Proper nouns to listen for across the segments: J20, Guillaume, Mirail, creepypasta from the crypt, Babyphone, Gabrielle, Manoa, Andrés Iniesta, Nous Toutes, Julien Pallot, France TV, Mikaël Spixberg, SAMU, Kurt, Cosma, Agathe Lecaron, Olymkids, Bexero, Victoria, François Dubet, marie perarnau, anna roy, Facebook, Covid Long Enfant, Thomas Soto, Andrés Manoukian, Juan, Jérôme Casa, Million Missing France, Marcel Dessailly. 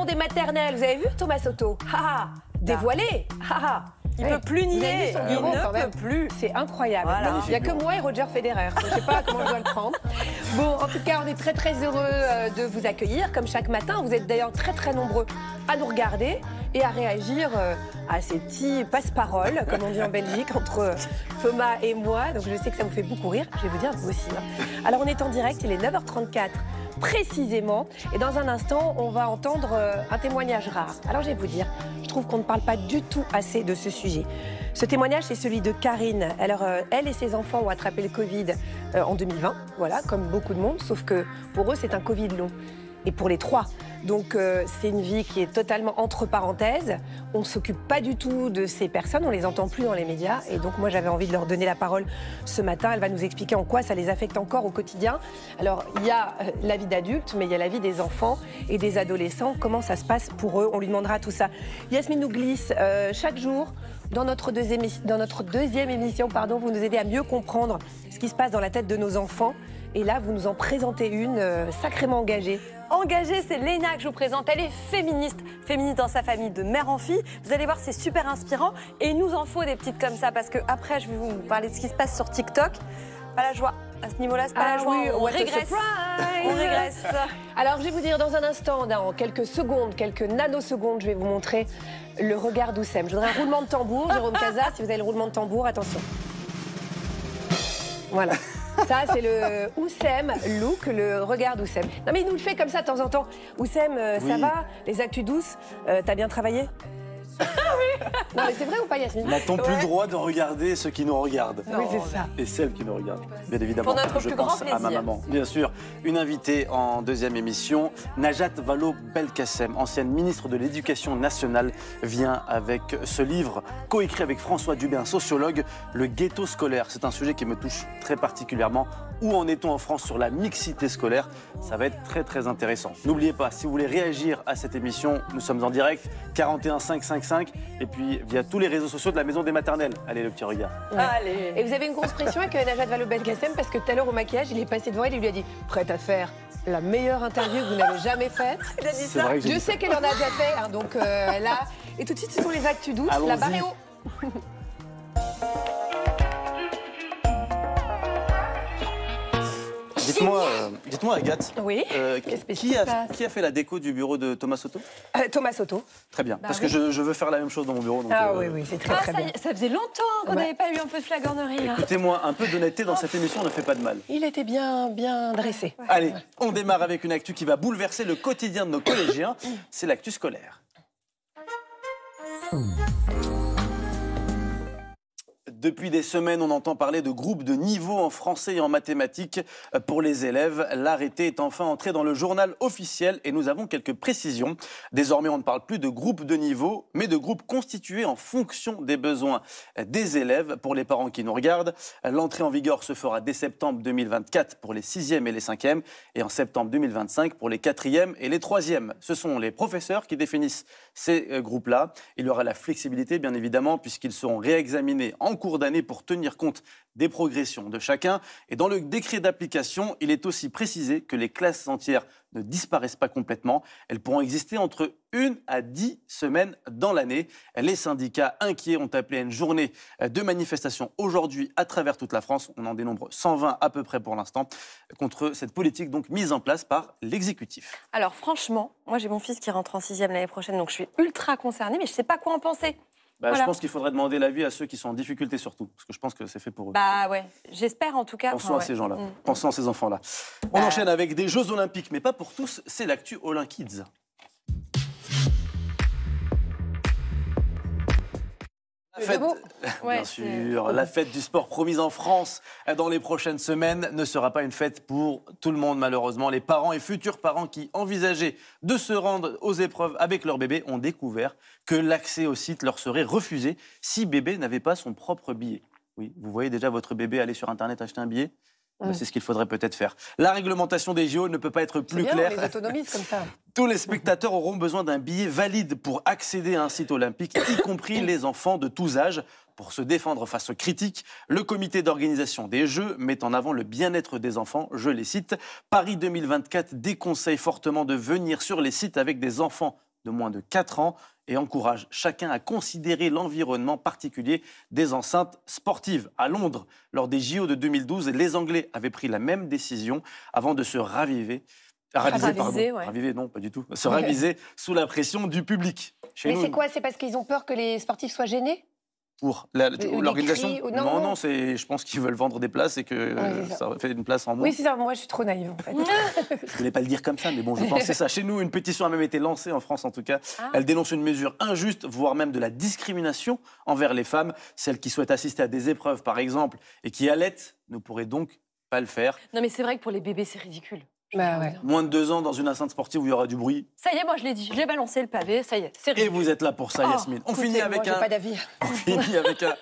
Maison des Maternelles. Vous avez vu Thomas Soto? Dévoilé. Il ne peut plus nier, il ne peut plus. C'est incroyable. Voilà. Il n'y a que moi et Roger Federer. Je ne sais pas comment je dois le prendre. Bon, en tout cas, on est très très heureux de vous accueillir, comme chaque matin. Vous êtes d'ailleurs très très nombreux à nous regarder et à réagir à ces petits passe-paroles, comme on dit en Belgique, entre Thomas et moi. Donc je sais que ça vous fait beaucoup rire. Je vais vous dire, vous aussi. Alors on est en direct, il est 9h34. Précisément, et dans un instant on va entendre un témoignage rare. Alors je vais vous dire, je trouve qu'on ne parle pas du tout assez de ce sujet. Ce témoignage, c'est celui de Karine. Alors, elle et ses enfants ont attrapé le Covid en 2020, voilà, comme beaucoup de monde, sauf que pour eux c'est un Covid long, et pour les trois. Donc c'est une vie qui est totalement entre parenthèses. On ne s'occupe pas du tout de ces personnes, on ne les entend plus dans les médias. Et donc moi j'avais envie de leur donner la parole ce matin. Elle va nous expliquer en quoi ça les affecte encore au quotidien. Alors il y a la vie d'adulte, mais il y a la vie des enfants et des adolescents. Comment ça se passe pour eux? On lui demandera tout ça. Yasmine Oughlis, chaque jour dans notre deuxième émission, pardon, vous nous aidez à mieux comprendre ce qui se passe dans la tête de nos enfants. Et là, vous nous en présentez une sacrément engagée. Engagée, c'est Léna que je vous présente. Elle est féministe. Féministe dans sa famille, de mère en fille. Vous allez voir, c'est super inspirant. Et il nous en faut des petites comme ça, parce que après, je vais vous parler de ce qui se passe sur TikTok. Pas la joie. À ce niveau-là, c'est pas la joie. Oui, on régresse. On régresse. Alors, je vais vous dire dans un instant, dans quelques secondes, quelques nanosecondes, je vais vous montrer le regard d'Houssem. Je voudrais un roulement de tambour, Jérôme Casa. Si vous avez le roulement de tambour, attention. Voilà. Ça, c'est le Houssem look, le regard d'Houssem. Non, mais il nous le fait comme ça de temps en temps. Houssem, ça va? Les actus douces, t'as bien travaillé? Oui. Non, mais c'est vrai ou pas, Yasmine? N'a-t-on plus droit d'en regarder ceux qui nous regardent? Non, oui, c'est ça. Et celles qui nous regardent, bien évidemment. Pour notre plus grand plaisir. Je pense à ma maman. Bien sûr, une invitée en deuxième émission, Najat Vallaud-Belkacem, ancienne ministre de l'Éducation nationale, vient avec ce livre coécrit avec François Dubet, un sociologue, Le ghetto scolaire. C'est un sujet qui me touche très particulièrement. Où en est-on en France sur la mixité scolaire? Ça va être très très intéressant. N'oubliez pas, si vous voulez réagir à cette émission, nous sommes en direct, 41 555, et puis via tous les réseaux sociaux de la Maison des Maternelles. Allez, le petit regard. Ouais. Allez. Et vous avez une grosse pression avec Najat Vallaud-Belkacem, parce que tout à l'heure au maquillage, il est passé devant elle et lui a dit « Prête à faire la meilleure interview que vous n'avez jamais faite. » Il a dit ça. Je sais qu'elle en a déjà fait, hein, donc là... Et tout de suite, ce sont les actus douces, la barre est haut. Dites-moi, Agathe, oui, qui a fait la déco du bureau de Thomas Soto? Thomas Soto. Très bien, bah parce que je veux faire la même chose dans mon bureau. Donc oui, c'est très, très bien. Ça faisait longtemps qu'on n'avait pas eu un peu de flagornerie. Écoutez-moi, un peu d'honnêteté dans cette émission ne fait pas de mal. Il était bien dressé. Ouais. Allez, on démarre avec une actu qui va bouleverser le quotidien de nos collégiens. C'est l'actu scolaire. Depuis des semaines, on entend parler de groupes de niveau en français et en mathématiques pour les élèves. L'arrêté est enfin entré dans le journal officiel et nous avons quelques précisions. Désormais, on ne parle plus de groupes de niveau, mais de groupes constitués en fonction des besoins des élèves. Pour les parents qui nous regardent, l'entrée en vigueur se fera dès septembre 2024 pour les 6e et les 5e et en septembre 2025 pour les 4e et les 3e. Ce sont les professeurs qui définissent ces groupes-là. Il y aura la flexibilité, bien évidemment, puisqu'ils seront réexaminés en cours d'année pour tenir compte des progressions de chacun. Et dans le décret d'application, il est aussi précisé que les classes entières ne disparaissent pas complètement. Elles pourront exister entre 1 à 10 semaines dans l'année. Les syndicats inquiets ont appelé à une journée de manifestation aujourd'hui à travers toute la France. On en dénombre 120 à peu près pour l'instant, contre cette politique donc mise en place par l'exécutif. Alors franchement, moi j'ai mon fils qui rentre en 6e l'année prochaine, donc je suis ultra concernée, mais je ne sais pas quoi en penser. Bah, voilà. Je pense qu'il faudrait demander l'avis à ceux qui sont en difficulté surtout, parce que je pense que c'est fait pour eux. Bah ouais, j'espère en tout cas. Pensons à ces gens-là, pensons à ces enfants-là. On enchaîne avec des Jeux Olympiques, mais pas pour tous, c'est l'actu Olymkids. Bien sûr, la fête du sport promise en France dans les prochaines semaines ne sera pas une fête pour tout le monde, malheureusement. Les parents et futurs parents qui envisageaient de se rendre aux épreuves avec leur bébé ont découvert que l'accès au site leur serait refusé si bébé n'avait pas son propre billet. Oui, vous voyez déjà votre bébé aller sur Internet acheter un billet? C'est ce qu'il faudrait peut-être faire. La réglementation des JO ne peut pas être plus claire. On les autonomise comme ça. Tous les spectateurs auront besoin d'un billet valide pour accéder à un site olympique, y compris les enfants de tous âges. Pour se défendre face aux critiques, le comité d'organisation des Jeux met en avant le bien-être des enfants. Je les cite. Paris 2024 déconseille fortement de venir sur les sites avec des enfants de moins de 4 ans et encourage chacun à considérer l'environnement particulier des enceintes sportives. À Londres, lors des JO de 2012, les Anglais avaient pris la même décision avant de se raviser sous la pression du public. Mais c'est quoi? C'est parce qu'ils ont peur que les sportifs soient gênés pour l'organisation? Non, je pense qu'ils veulent vendre des places et que ça fait une place en moins. Oui, c'est ça, moi je suis trop naïve en fait. Je ne voulais pas le dire comme ça, mais bon, je pensais ça. Chez nous, une pétition a même été lancée, en France en tout cas. Ah. Elle dénonce une mesure injuste, voire même de la discrimination envers les femmes. Celles qui souhaitent assister à des épreuves, par exemple, et qui allaitent, ne pourraient donc pas le faire. Non, mais c'est vrai que pour les bébés, c'est ridicule. Bah ouais. Moins de 2 ans dans une enceinte sportive où il y aura du bruit. Ça y est, moi je l'ai dit, j'ai balancé le pavé, ça y est, c'est ridicule. Et vous êtes là pour ça, Yasmine. On finit avec un... On finit avec un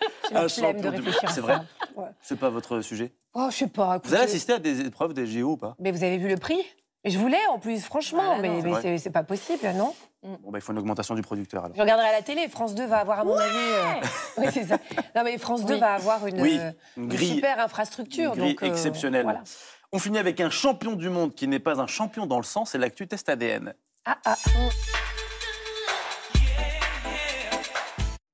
champion du monde. C'est vrai. Ouais. C'est pas votre sujet. Oh, je sais pas. Écoutez... Vous avez assisté à des épreuves des JO ou pas? Mais vous avez vu le prix? Mais je voulais en plus, franchement, ah, mais c'est pas possible, non? Bon, bah, il faut une augmentation du producteur, alors. Je regarderai à la télé. France 2 va avoir, à mon avis... Oui, c'est ça. Non, mais France 2 va avoir une super infrastructure. Une grille donc, exceptionnelle. Voilà. On finit avec un champion du monde qui n'est pas un champion dans le sang, c'est l'actu test ADN.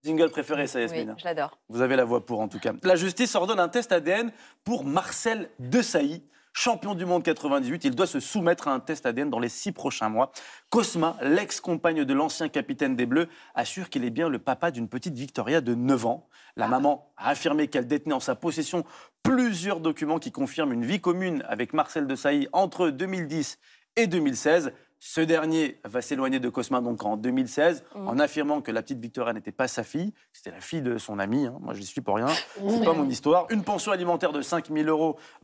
Jingle préféré, ça, Yasmine. Oui, je l'adore. Vous avez la voix pour, en tout cas. La justice ordonne un test ADN pour Marcel Dessailly, champion du monde 98. Il doit se soumettre à un test ADN dans les 6 prochains mois. Cosma, l'ex-compagne de l'ancien capitaine des Bleus, assure qu'il est bien le papa d'une petite Victoria de 9 ans. La maman a affirmé qu'elle détenait en sa possession plusieurs documents qui confirment une vie commune avec Marcel Dessailly entre 2010 et 2016. Ce dernier va s'éloigner de Cosma donc en 2016 en affirmant que la petite Victoria n'était pas sa fille, c'était la fille de son ami, hein. Moi je n'y suis pour rien, c'est pas mon histoire. Une pension alimentaire de 5 000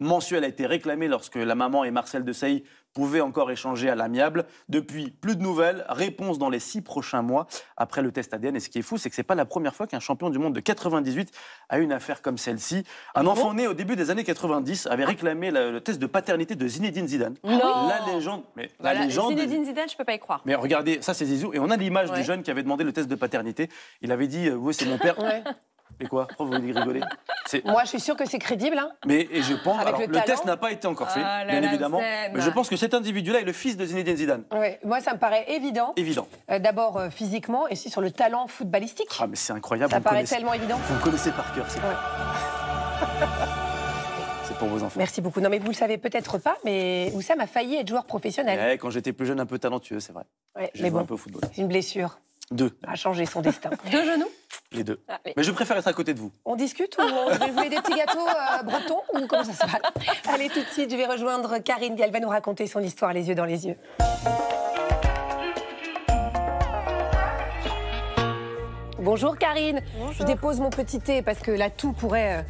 € mensuelle a été réclamée lorsque la maman et Marcel Dessailly pouvaient encore échanger à l'amiable. Depuis, plus de nouvelles, réponse dans les 6 prochains mois après le test ADN. Et ce qui est fou, c'est que c'est pas la première fois qu'un champion du monde de 98 a une affaire comme celle-ci. Un enfant né au début des années 90 avait réclamé le test de paternité de Zinedine Zidane. La légende... Mais la légende... Zinedine Zidane, je peux pas y croire. Mais regardez, ça c'est Zizou, et on a l'image du jeune qui avait demandé le test de paternité. Il avait dit, oui, c'est mon père. Et quoi? Pourquoi vous voulez rigoler? Moi, je suis sûre que c'est crédible. Hein. Mais et je pense. Alors, le test n'a pas été encore fait, bien évidemment. Mais je pense que cet individu-là est le fils de Zinedine Zidane. Ouais. Moi, ça me paraît évident. Évident. D'abord physiquement, et aussi sur le talent footballistique. Ah, mais c'est incroyable. Ça paraît tellement évident. Vous me connaissez par cœur, c'est vrai. Pour vos enfants. Merci beaucoup. Non, mais vous le savez peut-être pas, mais Houssem a failli être joueur professionnel. Ouais, quand j'étais plus jeune, un peu talentueux, c'est vrai. Ouais, j'ai joué un peu au football. Une blessure. 2. A changé son destin. 2 genoux? Les 2. Ah, mais je préfère être à côté de vous. On discute ou vous voulez des petits gâteaux bretons ou comment ça se passe? Allez, tout de suite, je vais rejoindre Karine. Elle va nous raconter son histoire, les yeux dans les yeux. Bonjour Karine. Bonjour. Je dépose mon petit thé parce que la toux pourrait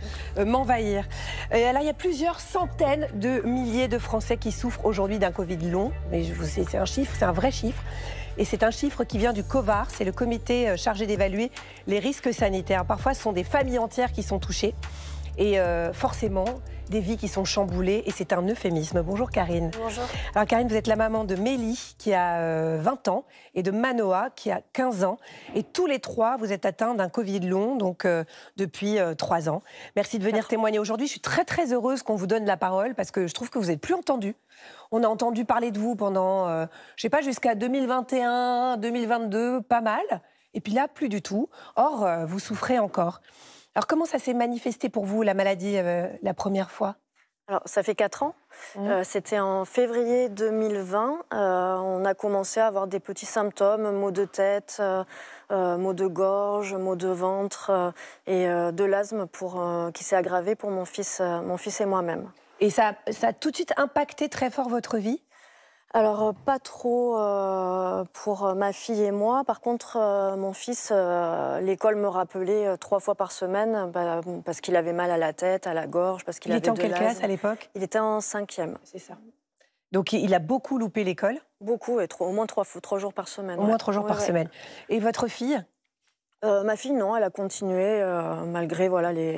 m'envahir. Alors il y a plusieurs centaines de milliers de Français qui souffrent aujourd'hui d'un Covid long. Mais c'est un chiffre, c'est un vrai chiffre. Et c'est un chiffre qui vient du COVAR, c'est le comité chargé d'évaluer les risques sanitaires. Parfois ce sont des familles entières qui sont touchées. Et forcément, des vies qui sont chamboulées. Et c'est un euphémisme. Bonjour Karine. Bonjour. Alors Karine, vous êtes la maman de Mélie, qui a 20 ans, et de Manoa, qui a 15 ans. Et tous les 3, vous êtes atteints d'un Covid long, donc depuis 3 ans. Merci de venir témoigner aujourd'hui. Je suis très, très heureuse qu'on vous donne la parole, parce que je trouve que vous n'êtes plus entendus. On a entendu parler de vous pendant, je sais pas, jusqu'à 2021, 2022, pas mal. Et puis là, plus du tout. Or, vous souffrez encore. Alors, comment ça s'est manifesté pour vous, la maladie, la première fois? Alors, ça fait 4 ans. C'était en février 2020. On a commencé à avoir des petits symptômes, maux de tête, maux de gorge, maux de ventre et de l'asthme qui s'est aggravé pour mon fils et moi-même. Et ça a tout de suite impacté très fort votre vie? Alors, pas trop pour ma fille et moi. Par contre, mon fils, l'école me rappelait 3 fois par semaine parce qu'il avait mal à la tête, à la gorge, parce qu'il avait de l'asthme. Il était en quelle classe à l'époque? Il était en 5e. C'est ça. Donc, il a beaucoup loupé l'école? Beaucoup, et au moins 3 jours par semaine. Au moins 3 jours par semaine. Et votre fille? Ma fille, non, elle a continué malgré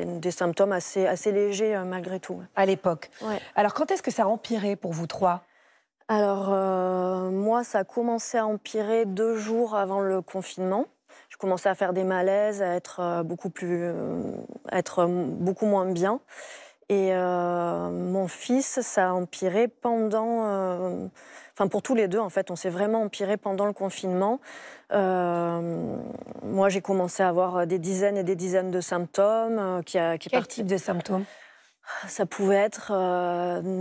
des symptômes assez légers malgré tout. Ouais. À l'époque. Ouais. Alors, quand est-ce que ça a empiré pour vous 3? Alors, moi, ça a commencé à empirer 2 jours avant le confinement. Je commençais à faire des malaises, à être beaucoup moins bien. Et mon fils, ça a empiré pendant enfin pour tous les deux en fait, on s'est vraiment empiré pendant le confinement. Moi j'ai commencé à avoir des dizaines et des dizaines de symptômes. Quel type de symptômes? Ça pouvait être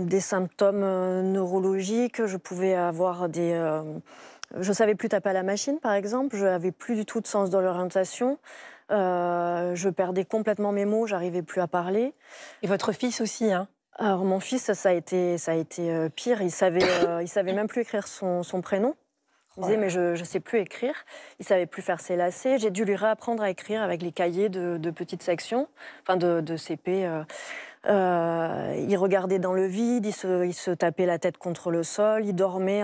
des symptômes neurologiques, je pouvais avoir des... je ne savais plus taper à la machine, par exemple, je n'avais plus du tout de sens de l'orientation, je perdais complètement mes mots, je n'arrivais plus à parler. Et votre fils aussi, hein? Alors mon fils, ça a été pire, il savait même plus écrire son prénom. Il disait, mais je ne sais plus écrire. Il ne savait plus faire ses lacets. J'ai dû lui réapprendre à écrire avec les cahiers de petites sections, enfin de CP. Il regardait dans le vide, il se tapait la tête contre le sol. Il dormait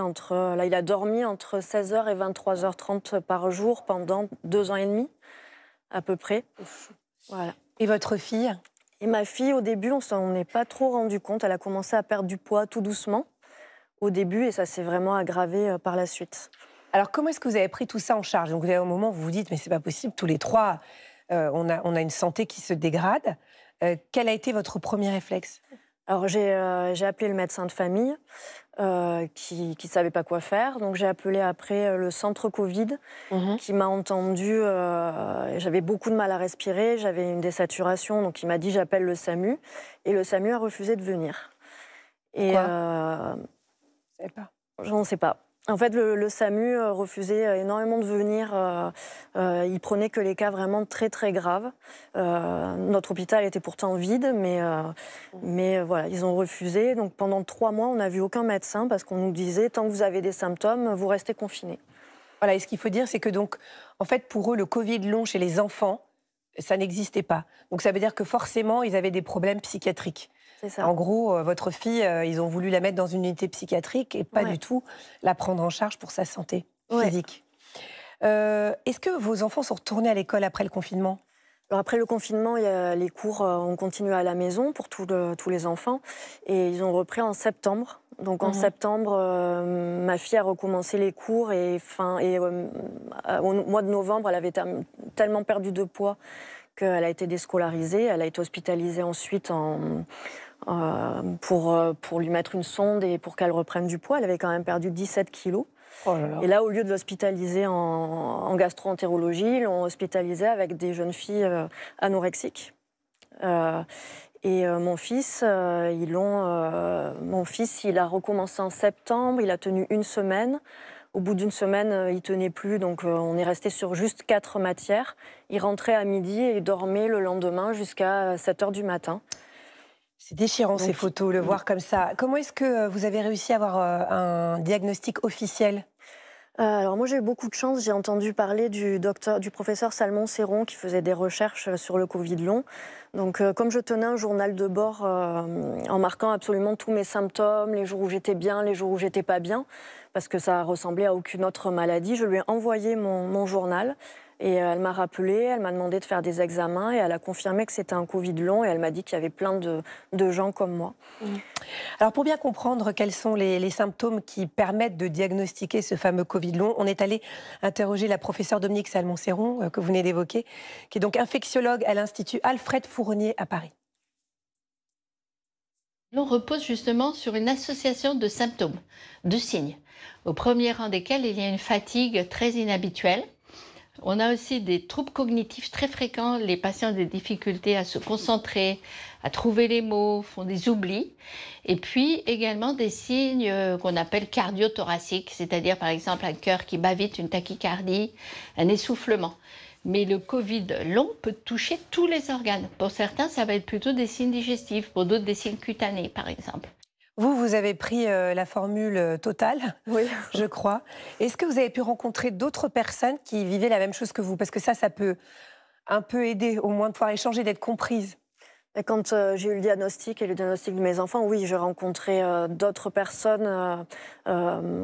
il a dormi entre 16h et 23h30 par jour pendant 2 ans et demi, à peu près. Voilà. Et votre fille? Et ma fille, au début, on s'en est pas trop rendu compte. Elle a commencé à perdre du poids tout doucement. Au début, et ça s'est vraiment aggravé par la suite. Alors, comment est-ce que vous avez pris tout ça en charge? Donc, au moment où vous vous dites, mais c'est pas possible, tous les trois, on a une santé qui se dégrade. Quel a été votre premier réflexe? Alors, j'ai appelé le médecin de famille, qui savait pas quoi faire. Donc, j'ai appelé après le centre Covid, qui m'a entendue. J'avais beaucoup de mal à respirer, j'avais une désaturation, donc il m'a dit, j'appelle le SAMU. Et le SAMU a refusé de venir. Pourquoi? J'en sais pas. En fait, le SAMU refusait énormément de venir. Il prenait que les cas vraiment très, très graves. Notre hôpital était pourtant vide, mais voilà, ils ont refusé. Donc pendant 3 mois, on n'a vu aucun médecin parce qu'on nous disait, tant que vous avez des symptômes, vous restez confinés. Voilà, et ce qu'il faut dire, c'est que donc, en fait, pour eux, le Covid long chez les enfants, ça n'existait pas. Donc ça veut dire que forcément, ils avaient des problèmes psychiatriques. En gros, votre fille, ils ont voulu la mettre dans une unité psychiatrique et pas du tout la prendre en charge pour sa santé physique. Est-ce que vos enfants sont retournés à l'école après le confinement? Alors après le confinement, les cours ont continué à la maison pour tous les enfants et ils ont repris en septembre. Donc en septembre, ma fille a recommencé les cours au mois de novembre, elle avait tellement perdu de poids qu'elle a été déscolarisée, elle a été hospitalisée ensuite pour lui mettre une sonde et pour qu'elle reprenne du poids. Elle avait quand même perdu 17 kilos. Oh là là. Et là, au lieu de l'hospitaliser en gastro-entérologie, ils l'ont hospitalisée avec des jeunes filles anorexiques. Mon fils, il a recommencé en septembre, il a tenu 1 semaine. Au bout d'une semaine, il tenait plus, donc on est resté sur juste 4 matières. Il rentrait à midi et il dormait le lendemain jusqu'à 7h du matin. C'est déchirant donc, ces photos, le voir comme ça. Comment est-ce que vous avez réussi à avoir un diagnostic officiel? Alors moi j'ai eu beaucoup de chance, j'ai entendu parler du professeur Salmon-Séron qui faisait des recherches sur le Covid long. Donc comme je tenais un journal de bord en marquant absolument tous mes symptômes, les jours où j'étais bien, les jours où j'étais pas bien, parce que ça ressemblait à aucune autre maladie, je lui ai envoyé mon journal et elle m'a rappelé, elle m'a demandé de faire des examens et elle a confirmé que c'était un Covid long et elle m'a dit qu'il y avait plein de gens comme moi. Alors pour bien comprendre quels sont les symptômes qui permettent de diagnostiquer ce fameux Covid long, on est allé interroger la professeure Dominique Salmon-Séron, que vous venez d'évoquer, qui est donc infectiologue à l'Institut Alfred Fournier à Paris. On repose justement sur une association de symptômes, de signes, au premier rang desquels il y a une fatigue très inhabituelle. On a aussi des troubles cognitifs très fréquents. Les patients ont des difficultés à se concentrer, à trouver les mots, font des oublis. Et puis également des signes qu'on appelle cardio-thoraciques, c'est-à-dire par exemple un cœur qui bat vite, une tachycardie, un essoufflement. Mais le Covid long peut toucher tous les organes. Pour certains, ça va être plutôt des signes digestifs, pour d'autres des signes cutanés par exemple. Vous avez pris la formule totale, oui, je crois. Est-ce que vous avez pu rencontrer d'autres personnes qui vivaient la même chose que vous? Parce que ça peut un peu aider, au moins de pouvoir échanger, d'être comprise. Et quand j'ai eu le diagnostic et le diagnostic de mes enfants, oui, j'ai rencontré d'autres personnes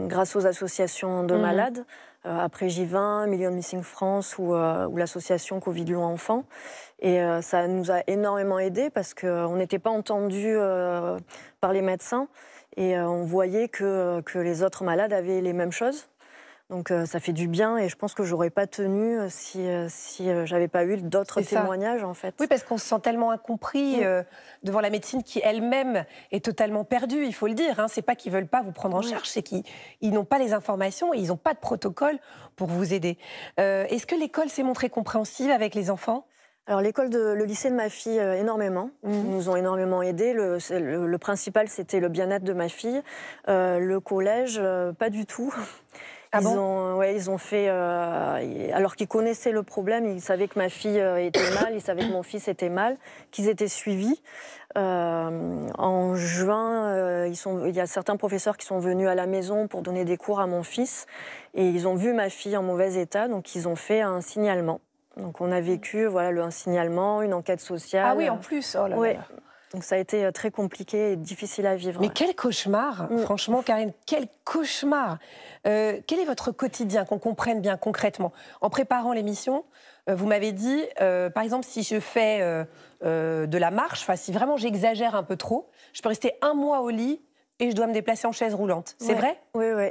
grâce aux associations de malades. Après J20, Million Missing France ou l'association Covid Long Enfant. Et ça nous a énormément aidés parce qu'on n'était pas entendus par les médecins et on voyait que les autres malades avaient les mêmes choses. Donc ça fait du bien et je pense que j'aurais pas tenu si j'avais pas eu d'autres témoignages en fait. Oui, parce qu'on se sent tellement incompris devant la médecine qui elle-même est totalement perdue, il faut le dire. Hein. C'est pas qu'ils veulent pas vous prendre en charge, c'est qu'ils n'ont pas les informations et ils n'ont pas de protocole pour vous aider. Est-ce que l'école s'est montrée compréhensive avec les enfants ? Alors l'école, le lycée de ma fille, énormément. Ils nous ont énormément aidés. Le principal, c'était le bien-être de ma fille. Le collège, pas du tout. Ils ont fait... alors qu'ils connaissaient le problème, ils savaient que ma fille était mal, ils savaient que mon fils était mal, qu'ils étaient suivis. En juin, il y a certains professeurs qui sont venus à la maison pour donner des cours à mon fils. Et ils ont vu ma fille en mauvais état, donc ils ont fait un signalement. Donc on a vécu un signalement, une enquête sociale. Ah oui, en plus, oh là là. Donc ça a été très compliqué et difficile à vivre. Mais quel cauchemar, franchement, Karine, quel cauchemar. Quel est votre quotidien, qu'on comprenne bien concrètement? En préparant l'émission, vous m'avez dit, par exemple, si je fais de la marche, enfin si vraiment j'exagère un peu trop, je peux rester un mois au lit et je dois me déplacer en chaise roulante. C'est vrai? Oui, oui.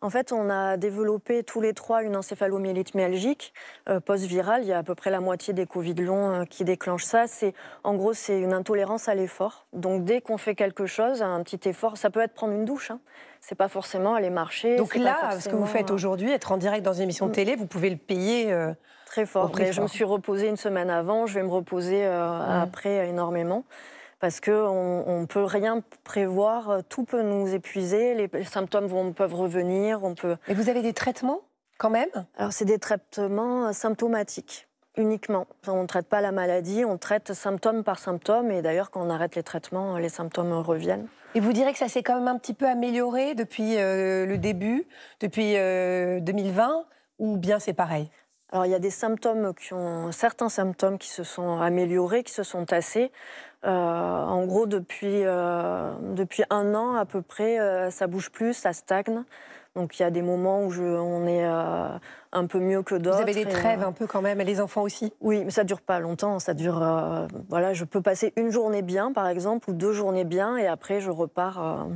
En fait, on a développé tous les trois une encéphalomyélite myalgique post-virale. Il y a à peu près la moitié des Covid longs qui déclenchent ça. En gros, c'est une intolérance à l'effort. Donc, dès qu'on fait quelque chose, un petit effort, ça peut être prendre une douche. Hein. C'est pas forcément aller marcher. Donc là, ce que vous faites aujourd'hui, être en direct dans une émission de télé, vous pouvez le payer très fort. Mais je me suis reposée une semaine avant. Je vais me reposer après énormément. Parce qu'on ne peut rien prévoir, tout peut nous épuiser, les symptômes peuvent revenir. Et vous avez des traitements quand même? Alors c'est des traitements symptomatiques, uniquement. On ne traite pas la maladie, on traite symptôme par symptôme, et d'ailleurs quand on arrête les traitements, les symptômes reviennent. Et vous direz que ça s'est quand même un petit peu amélioré depuis le début, depuis 2020, ou bien c'est pareil? Alors il y a des symptômes certains symptômes qui se sont améliorés, qui se sont tassés. En gros, depuis un an à peu près, ça bouge plus, ça stagne. Donc il y a des moments où on est un peu mieux que d'autres. Vous avez des trêves un peu quand même, et les enfants aussi? Oui, mais ça dure pas longtemps. Ça dure, je peux passer une journée bien, par exemple, ou 2 journées bien, et après je repars.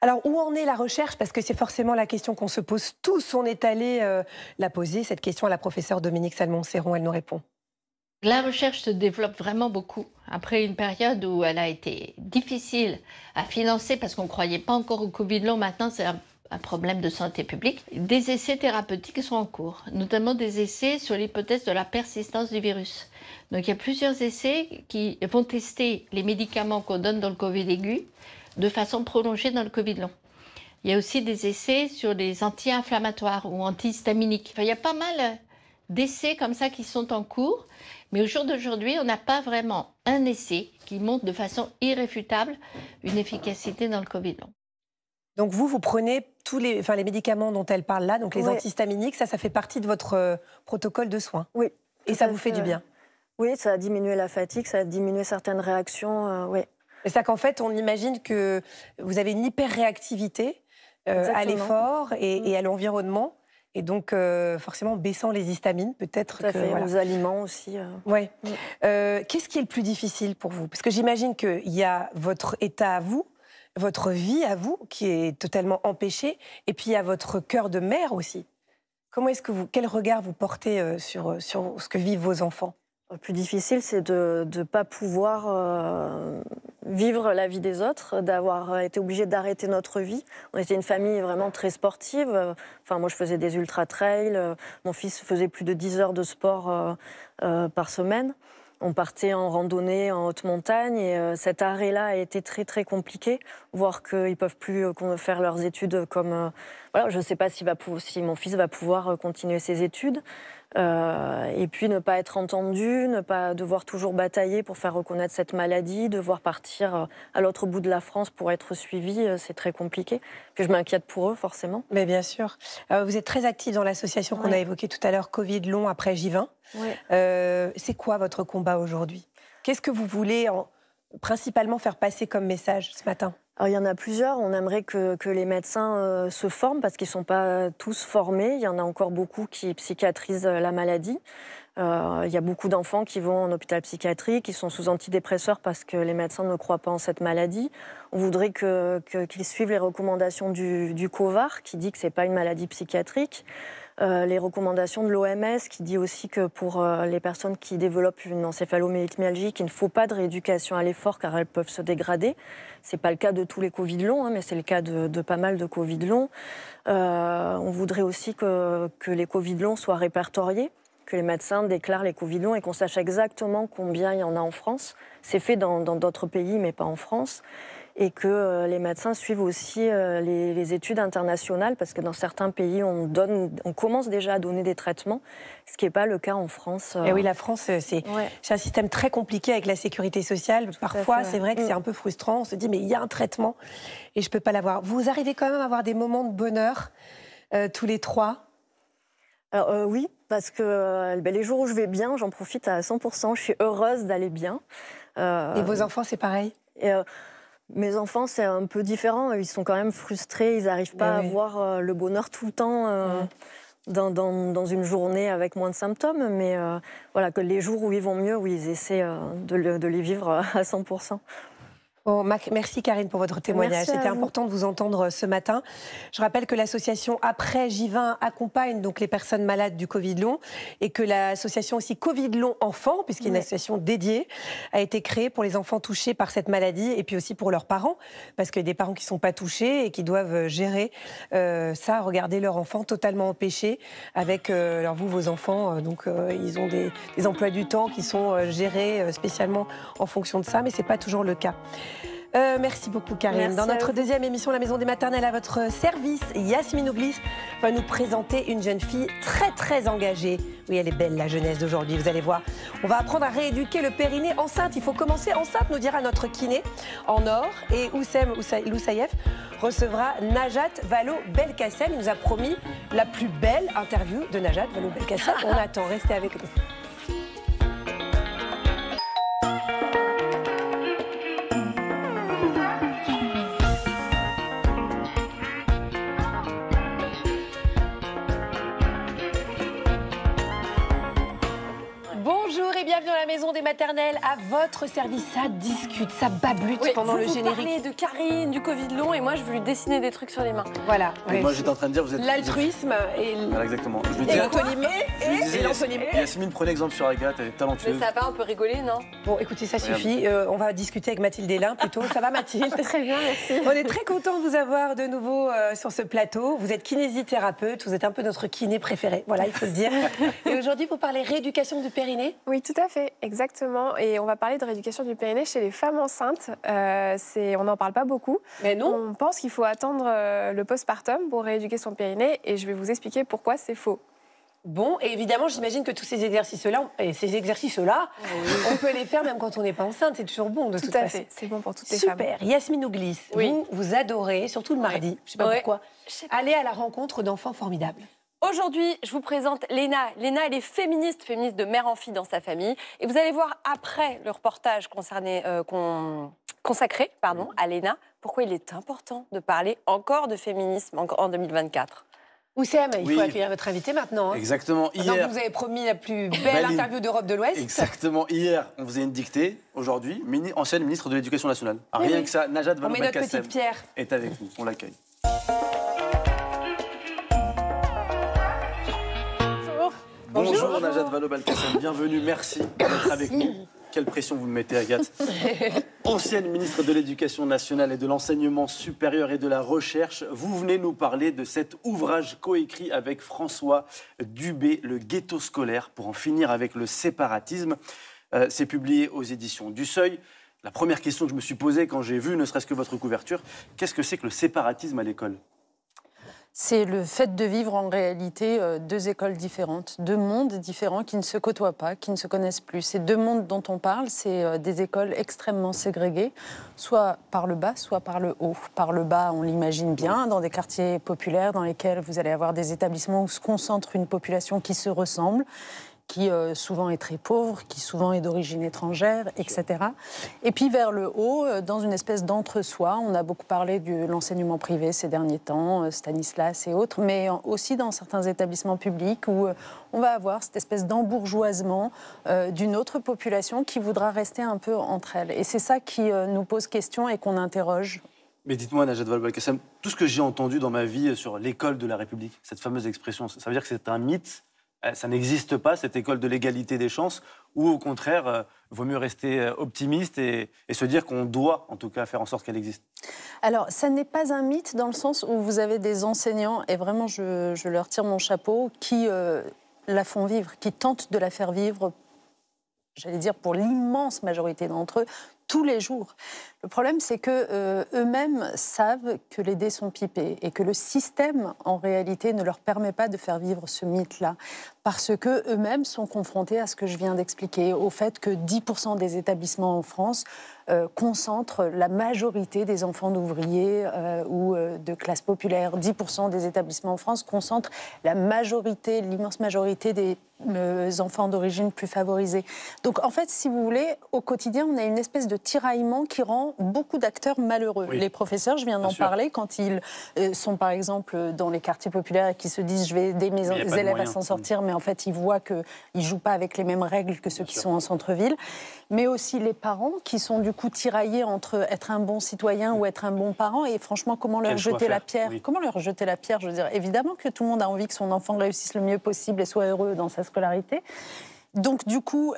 Alors, où en est la recherche? Parce que c'est forcément la question qu'on se pose tous. On est allé la poser, cette question, à la professeure Dominique Salmon-Séron. Elle nous répond. La recherche se développe vraiment beaucoup. Après une période où elle a été difficile à financer, parce qu'on ne croyait pas encore au Covid long, maintenant c'est un problème de santé publique. Des essais thérapeutiques sont en cours, notamment des essais sur l'hypothèse de la persistance du virus. Donc, il y a plusieurs essais qui vont tester les médicaments qu'on donne dans le Covid aigu, de façon prolongée dans le Covid long. Il y a aussi des essais sur les anti-inflammatoires ou antihistaminiques. Enfin, il y a pas mal d'essais comme ça qui sont en cours, mais au jour d'aujourd'hui, on n'a pas vraiment un essai qui montre de façon irréfutable une efficacité dans le Covid long. Donc vous prenez tous les médicaments dont elle parle là, donc les antihistaminiques, ça fait partie de votre protocole de soins. Oui. Et ça vous fait du bien? Oui, ça a diminué la fatigue, ça a diminué certaines réactions, C'est-à-dire qu'en fait, on imagine que vous avez une hyper-réactivité à l'effort et à l'environnement. Et donc, forcément, en baissant les histamines, peut-être que... Aux aliments aussi. Oui. Qu'est-ce qui est le plus difficile pour vous? Parce que j'imagine qu'il y a votre état à vous, votre vie à vous, qui est totalement empêchée. Et puis, il y a votre cœur de mère aussi. Comment est-ce que quel regard vous portez sur ce que vivent vos enfants? Le plus difficile, c'est de ne pas pouvoir vivre la vie des autres, d'avoir été obligé d'arrêter notre vie. On était une famille vraiment très sportive. Enfin, moi, je faisais des ultra-trails. Mon fils faisait plus de 10 heures de sport par semaine. On partait en randonnée, en haute montagne. Et cet arrêt-là a été très, très compliqué. Voir qu'ils ne peuvent plus faire leurs études comme... je ne sais pas si mon fils va pouvoir continuer ses études. Et puis ne pas être entendu, ne pas devoir toujours batailler pour faire reconnaître cette maladie, devoir partir à l'autre bout de la France pour être suivi, c'est très compliqué. Puis je m'inquiète pour eux, forcément. Mais bien sûr. Vous êtes très active dans l'association qu'on a évoquée tout à l'heure, Covid long après J20. C'est quoi votre combat aujourd'hui? Qu'est-ce que vous voulez principalement faire passer comme message ce matin? Alors, il y en a plusieurs. On aimerait que les médecins se forment parce qu'ils ne sont pas tous formés. Il y en a encore beaucoup qui psychiatrisent la maladie. Il y a beaucoup d'enfants qui vont en hôpital psychiatrique, qui sont sous antidépresseurs parce que les médecins ne croient pas en cette maladie. On voudrait qu'ils suivent les recommandations du COVAR qui dit que ce n'est pas une maladie psychiatrique. Les recommandations de l'OMS qui dit aussi que pour les personnes qui développent une encéphalomyalgie, il ne faut pas de rééducation à l'effort car elles peuvent se dégrader. Ce n'est pas le cas de tous les Covid longs, hein, mais c'est le cas de pas mal de Covid longs. On voudrait aussi que les Covid longs soient répertoriés, que les médecins déclarent les Covid longs et qu'on sache exactement combien il y en a en France. C'est fait dans d'autres pays, mais pas en France. Et que les médecins suivent aussi les études internationales, parce que dans certains pays, on commence déjà à donner des traitements, ce qui n'est pas le cas en France. Et oui, la France, c'est un système très compliqué avec la sécurité sociale. Parfois, c'est vrai que c'est un peu frustrant. On se dit, mais il y a un traitement et je ne peux pas l'avoir. Vous arrivez quand même à avoir des moments de bonheur, tous les trois? Alors, oui, parce que les jours où je vais bien, j'en profite à 100%. Je suis heureuse d'aller bien. Et vos enfants, c'est pareil? Mes enfants, c'est un peu différent. Ils sont quand même frustrés. Ils n'arrivent pas à voir le bonheur tout le temps dans une journée avec moins de symptômes. Mais voilà, que les jours où ils vont mieux, où ils essaient de les vivre à 100%. Bon, merci Karine pour votre témoignage. C'était important de vous entendre ce matin. Je rappelle que l'association Après J20 accompagne donc les personnes malades du Covid long et que l'association aussi Covid long Enfant, puisqu'il y a une association dédiée, a été créée pour les enfants touchés par cette maladie et puis aussi pour leurs parents, parce qu'il y a des parents qui ne sont pas touchés et qui doivent gérer ça, regarder leur enfant totalement empêché avec, alors vous, vos enfants, ils ont des emplois du temps qui sont gérés spécialement en fonction de ça, mais ce n'est pas toujours le cas. Merci beaucoup Karine. Merci. Dans notre deuxième émission La Maison des Maternelles à votre service, Yasmine Oughlis va nous présenter une jeune fille très très engagée. Oui, elle est belle la jeunesse d'aujourd'hui, vous allez voir. On va apprendre à rééduquer le périnée enceinte. Il faut commencer enceinte, nous dira notre kiné en or. Et Houssem Loussaïef recevra Najat Vallaud-Belkacem. Il nous a promis la plus belle interview de Najat Vallaud-Belkacem. On attend, restez avec nous. Bienvenue à la Maison des Maternelles, à votre service. Ça discute, ça bablute pendant le générique. Vous parlez de Karine, du Covid long, et moi je veux lui dessiner des trucs sur les mains. Voilà. Et moi j'étais en train de dire, vous êtes l'altruisme et exactement. Je lui disais, Yasmine, prenez exemple sur Agathe, elle est talentueuse. Mais ça va, on peut rigoler, non? Bon, écoutez, ça suffit. On va discuter avec Mathilde Hélin plutôt. Ça va, Mathilde? Très bien, merci. On est très contents de vous avoir de nouveau sur ce plateau. Vous êtes kinésithérapeute, vous êtes un peu notre kiné préféré. Voilà, il faut le dire. Et aujourd'hui, vous parlez rééducation du périnée. Oui, tout à fait, exactement. Et on va parler de rééducation du périnée chez les femmes enceintes. On n'en parle pas beaucoup. Mais non. On pense qu'il faut attendre le postpartum pour rééduquer son périnée. Et je vais vous expliquer pourquoi c'est faux. Bon, et évidemment, j'imagine que tous ces exercices-là, on peut les faire même quand on n'est pas enceinte. C'est toujours bon, de toute façon. Tout à fait, c'est bon pour toutes les femmes. Super. Yasmine Oughlis, vous adorez, surtout le mardi, je ne sais pas pourquoi, aller à la rencontre d'enfants formidables. Aujourd'hui, je vous présente Léna. Léna, elle est féministe de mère en fille dans sa famille. Et vous allez voir après le reportage consacré à Léna, pourquoi il est important de parler encore de féminisme en 2024. Houssem, il faut accueillir votre invité maintenant. Hein. Exactement. Hier, maintenant que vous avez promis la plus belle interview d'Europe de l'Ouest. Exactement. Hier, on faisait une dictée. Aujourd'hui, ancienne ministre de l'Éducation nationale. Rien que ça, Najat Vallaud-Belkacem est avec nous. On l'accueille. Bonjour Najat Vallaud-Belkacem, bienvenue, merci d'être avec nous. Quelle pression vous me mettez, Agathe. Ancienne ministre de l'Éducation nationale et de l'enseignement supérieur et de la recherche, vous venez nous parler de cet ouvrage coécrit avec François Dubet, Le ghetto scolaire, pour en finir avec le séparatisme. C'est publié aux éditions du Seuil. La première question que je me suis posée quand j'ai vu, ne serait-ce que votre couverture, qu'est-ce que c'est que le séparatisme à l'école ? C'est le fait de vivre en réalité deux écoles différentes, deux mondes différents qui ne se côtoient pas, qui ne se connaissent plus. Ces deux mondes dont on parle, c'est des écoles extrêmement ségrégées, soit par le bas, soit par le haut. Par le bas, on l'imagine bien, dans des quartiers populaires dans lesquels vous allez avoir des établissements où se concentre une population qui se ressemble, qui souvent est très pauvre, qui souvent est d'origine étrangère, etc. Et puis vers le haut, dans une espèce d'entre-soi, on a beaucoup parlé de l'enseignement privé ces derniers temps, Stanislas et autres, mais aussi dans certains établissements publics où on va avoir cette espèce d'embourgeoisement d'une autre population qui voudra rester un peu entre elles. Et c'est ça qui nous pose question et qu'on interroge. Mais dites-moi, Najat Vallaud-Belkacem, tout ce que j'ai entendu dans ma vie sur l'école de la République, cette fameuse expression, ça veut dire que c'est un mythe? Ça n'existe pas, cette école de l'égalité des chances, ou au contraire, vaut mieux rester optimiste et se dire qu'on doit, en tout cas, faire en sorte qu'elle existe? Alors, ça n'est pas un mythe dans le sens où vous avez des enseignants, et vraiment, je leur tire mon chapeau, qui la font vivre, qui tentent de la faire vivre, j'allais dire, pour l'immense majorité d'entre eux, tous les jours. Le problème, c'est que eux-mêmes savent que les dés sont pipés et que le système, en réalité, ne leur permet pas de faire vivre ce mythe-là, parce que eux-mêmes sont confrontés à ce que je viens d'expliquer, au fait que 10% des établissements en France concentrent la majorité des enfants d'ouvriers ou de classe populaire. 10% des établissements en France concentrent la majorité, l'immense majorité des enfants d'origine plus favorisés. Donc, en fait, si vous voulez, au quotidien, on a une espèce de tiraillement qui rend beaucoup d'acteurs malheureux. Oui. Les professeurs, je viens d'en parler, quand ils sont par exemple dans les quartiers populaires et qui se disent je vais aider mes élèves à s'en sortir, mais en fait ils voient qu'ils ne jouent pas avec les mêmes règles que ceux qui sont en centre-ville. Mais aussi les parents qui sont du coup tiraillés entre être un bon citoyen ou être un bon parent et franchement comment leur jeter la pierre? Comment leur jeter la pierre? Je veux dire, évidemment que tout le monde a envie que son enfant réussisse le mieux possible et soit heureux dans sa scolarité. Donc, du coup,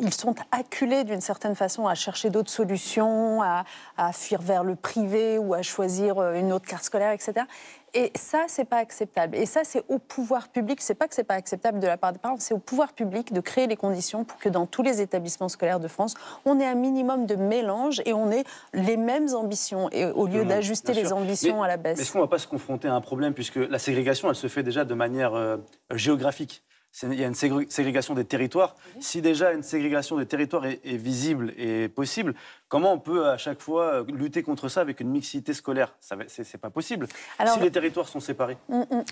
ils sont acculés d'une certaine façon à chercher d'autres solutions, à fuir vers le privé ou à choisir une autre carte scolaire, etc. Et ça, c'est pas acceptable. Et ça, c'est au pouvoir public. C'est pas que c'est pas acceptable de la part des parents, c'est au pouvoir public de créer les conditions pour que dans tous les établissements scolaires de France, on ait un minimum de mélange et on ait les mêmes ambitions, et au lieu d'ajuster les ambitions à la baisse. Mais est-ce qu'on va pas se confronter à un problème, puisque la ségrégation, elle se fait déjà de manière géographique? Il y a une ségrégation des territoires. Si déjà une ségrégation des territoires est visible et possible, comment on peut à chaque fois lutter contre ça avec une mixité scolaire? Ce n'est pas possible. Alors, si les territoires sont séparés.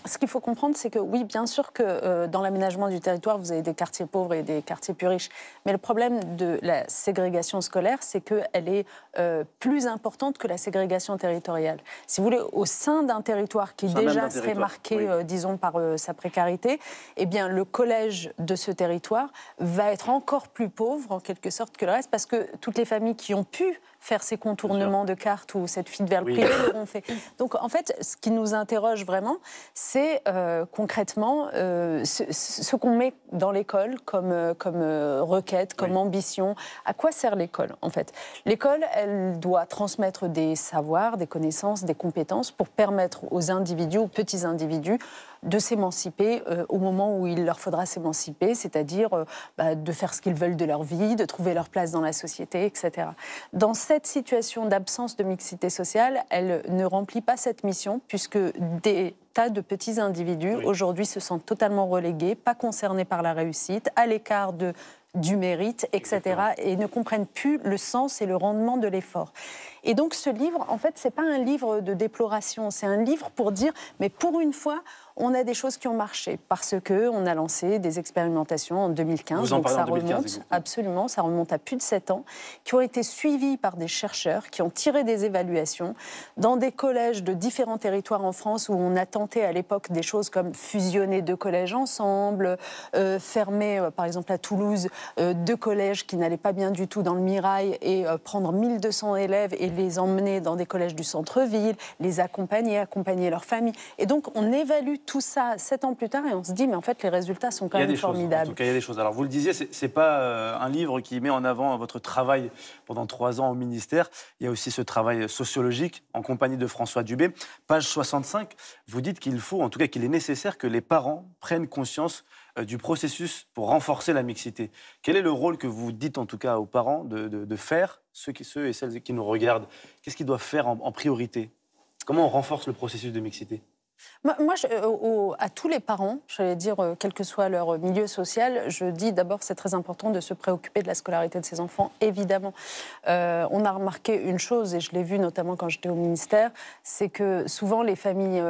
Ce qu'il faut comprendre, c'est que oui, bien sûr que dans l'aménagement du territoire, vous avez des quartiers pauvres et des quartiers plus riches. Mais le problème de la ségrégation scolaire, c'est qu'elle est plus importante que la ségrégation territoriale. Si vous voulez, au sein d'un territoire qui déjà serait marqué, disons, par sa précarité, eh bien, le collège de ce territoire va être encore plus pauvre, en quelque sorte, que le reste, parce que toutes les familles qui ont pu faire ces contournements de cartes ou cette fuite vers le privé l'auront fait. Donc, en fait, ce qui nous interroge vraiment, c'est concrètement ce qu'on met dans l'école comme requête, comme ambition. À quoi sert l'école, en fait? L'école, elle doit transmettre des savoirs, des connaissances, des compétences pour permettre aux individus, aux petits individus, de s'émanciper au moment où il leur faudra s'émanciper, c'est-à-dire de faire ce qu'ils veulent de leur vie, de trouver leur place dans la société, etc. Dans cette situation d'absence de mixité sociale, elle ne remplit pas cette mission, puisque des tas de petits individus, aujourd'hui, se sentent totalement relégués, pas concernés par la réussite, à l'écart du mérite, etc. Exactement. Et ne comprennent plus le sens et le rendement de l'effort. Et donc ce livre, en fait, c'est pas un livre de déploration, c'est un livre pour dire, mais pour une fois, on a des choses qui ont marché, parce qu'on a lancé des expérimentations en 2015, donc ça remonte, absolument, ça remonte à plus de 7 ans, qui ont été suivies par des chercheurs, qui ont tiré des évaluations dans des collèges de différents territoires en France, où on a tenté à l'époque des choses comme fusionner deux collèges ensemble, fermer, par exemple à Toulouse, deux collèges qui n'allaient pas bien du tout dans le Mirail, et prendre 1200 élèves et les emmener dans des collèges du centre-ville, les accompagner, accompagner leur famille. Et donc, on évalue tout ça 7 ans plus tard et on se dit, mais en fait, les résultats sont quand même formidables. En tout cas, il y a des choses. Alors, vous le disiez, c'est pas un livre qui met en avant votre travail pendant 3 ans au ministère. Il y a aussi ce travail sociologique en compagnie de François Dubet. Page 65, vous dites qu'il faut, en tout cas, qu'il est nécessaire que les parents prennent conscience du processus pour renforcer la mixité. Quel est le rôle que vous dites en tout cas aux parents de faire, ceux et celles qui nous regardent? Qu'est-ce qu'ils doivent faire en priorité? Comment on renforce le processus de mixité? Moi, à tous les parents, j'allais dire, quel que soit leur milieu social, je dis d'abord c'est très important de se préoccuper de la scolarité de ses enfants, évidemment. On a remarqué une chose, et je l'ai vu notamment quand j'étais au ministère, c'est que souvent les familles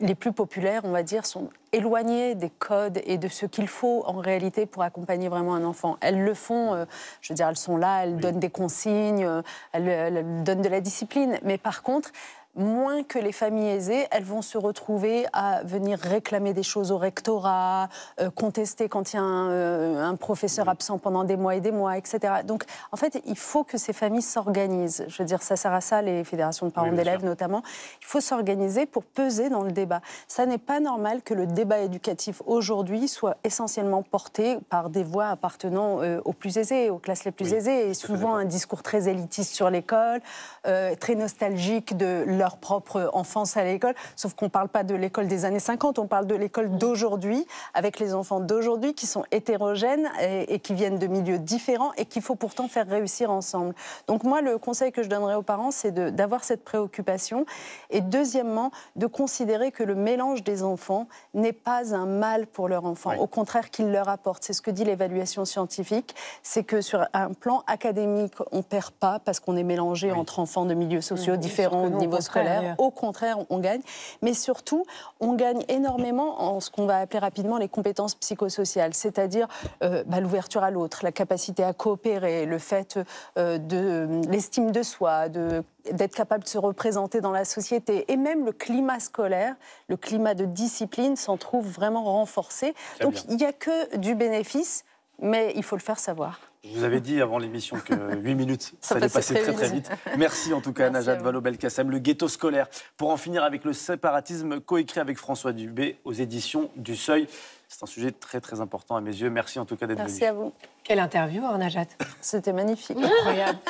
les plus populaires, on va dire, sont éloignées des codes et de ce qu'il faut en réalité pour accompagner vraiment un enfant. Elles le font, je veux dire, elles sont là, elles oui. donnent des consignes, elles donnent de la discipline, mais par contre, moins que les familles aisées, elles vont se retrouver à venir réclamer des choses au rectorat, contester quand il y a un professeur absent pendant des mois, etc. Donc, en fait, il faut que ces familles s'organisent. Je veux dire, ça sert à ça, les fédérations de parents d'élèves notamment. Il faut s'organiser pour peser dans le débat. Ça n'est pas normal que le débat éducatif aujourd'hui soit essentiellement porté par des voix appartenant aux plus aisés, aux classes les plus aisées, et souvent un discours très élitiste sur l'école, très nostalgique de leur propre enfance à l'école, sauf qu'on ne parle pas de l'école des années 50, on parle de l'école d'aujourd'hui, avec les enfants d'aujourd'hui qui sont hétérogènes et qui viennent de milieux différents et qu'il faut pourtant faire réussir ensemble. Donc moi, le conseil que je donnerais aux parents, c'est d'avoir cette préoccupation et deuxièmement, de considérer que le mélange des enfants n'est pas un mal pour leur enfant, au contraire qu'il leur apporte. C'est ce que dit l'évaluation scientifique, c'est que sur un plan académique, on ne perd pas parce qu'on est mélangé entre enfants de milieux sociaux différents, de niveaux scolaire. Au contraire, on gagne. Mais surtout, on gagne énormément en ce qu'on va appeler rapidement les compétences psychosociales, c'est-à-dire l'ouverture à l'autre, la capacité à coopérer, le fait de l'estime de soi, d'être capable de se représenter dans la société. Et même le climat scolaire, le climat de discipline s'en trouve vraiment renforcé. Donc il n'y a que du bénéfice, mais il faut le faire savoir. Je vous avais dit avant l'émission que 8 minutes, ça allait passer très vite. Merci en tout cas Najat Vallaud-Belkacem, Le Ghetto scolaire, pour en finir avec le séparatisme, coécrit avec François Dubet aux éditions du Seuil. C'est un sujet très très important à mes yeux. Merci en tout cas d'être venu. Merci à vous. Quelle interview, hein, Najat. C'était magnifique. Incroyable.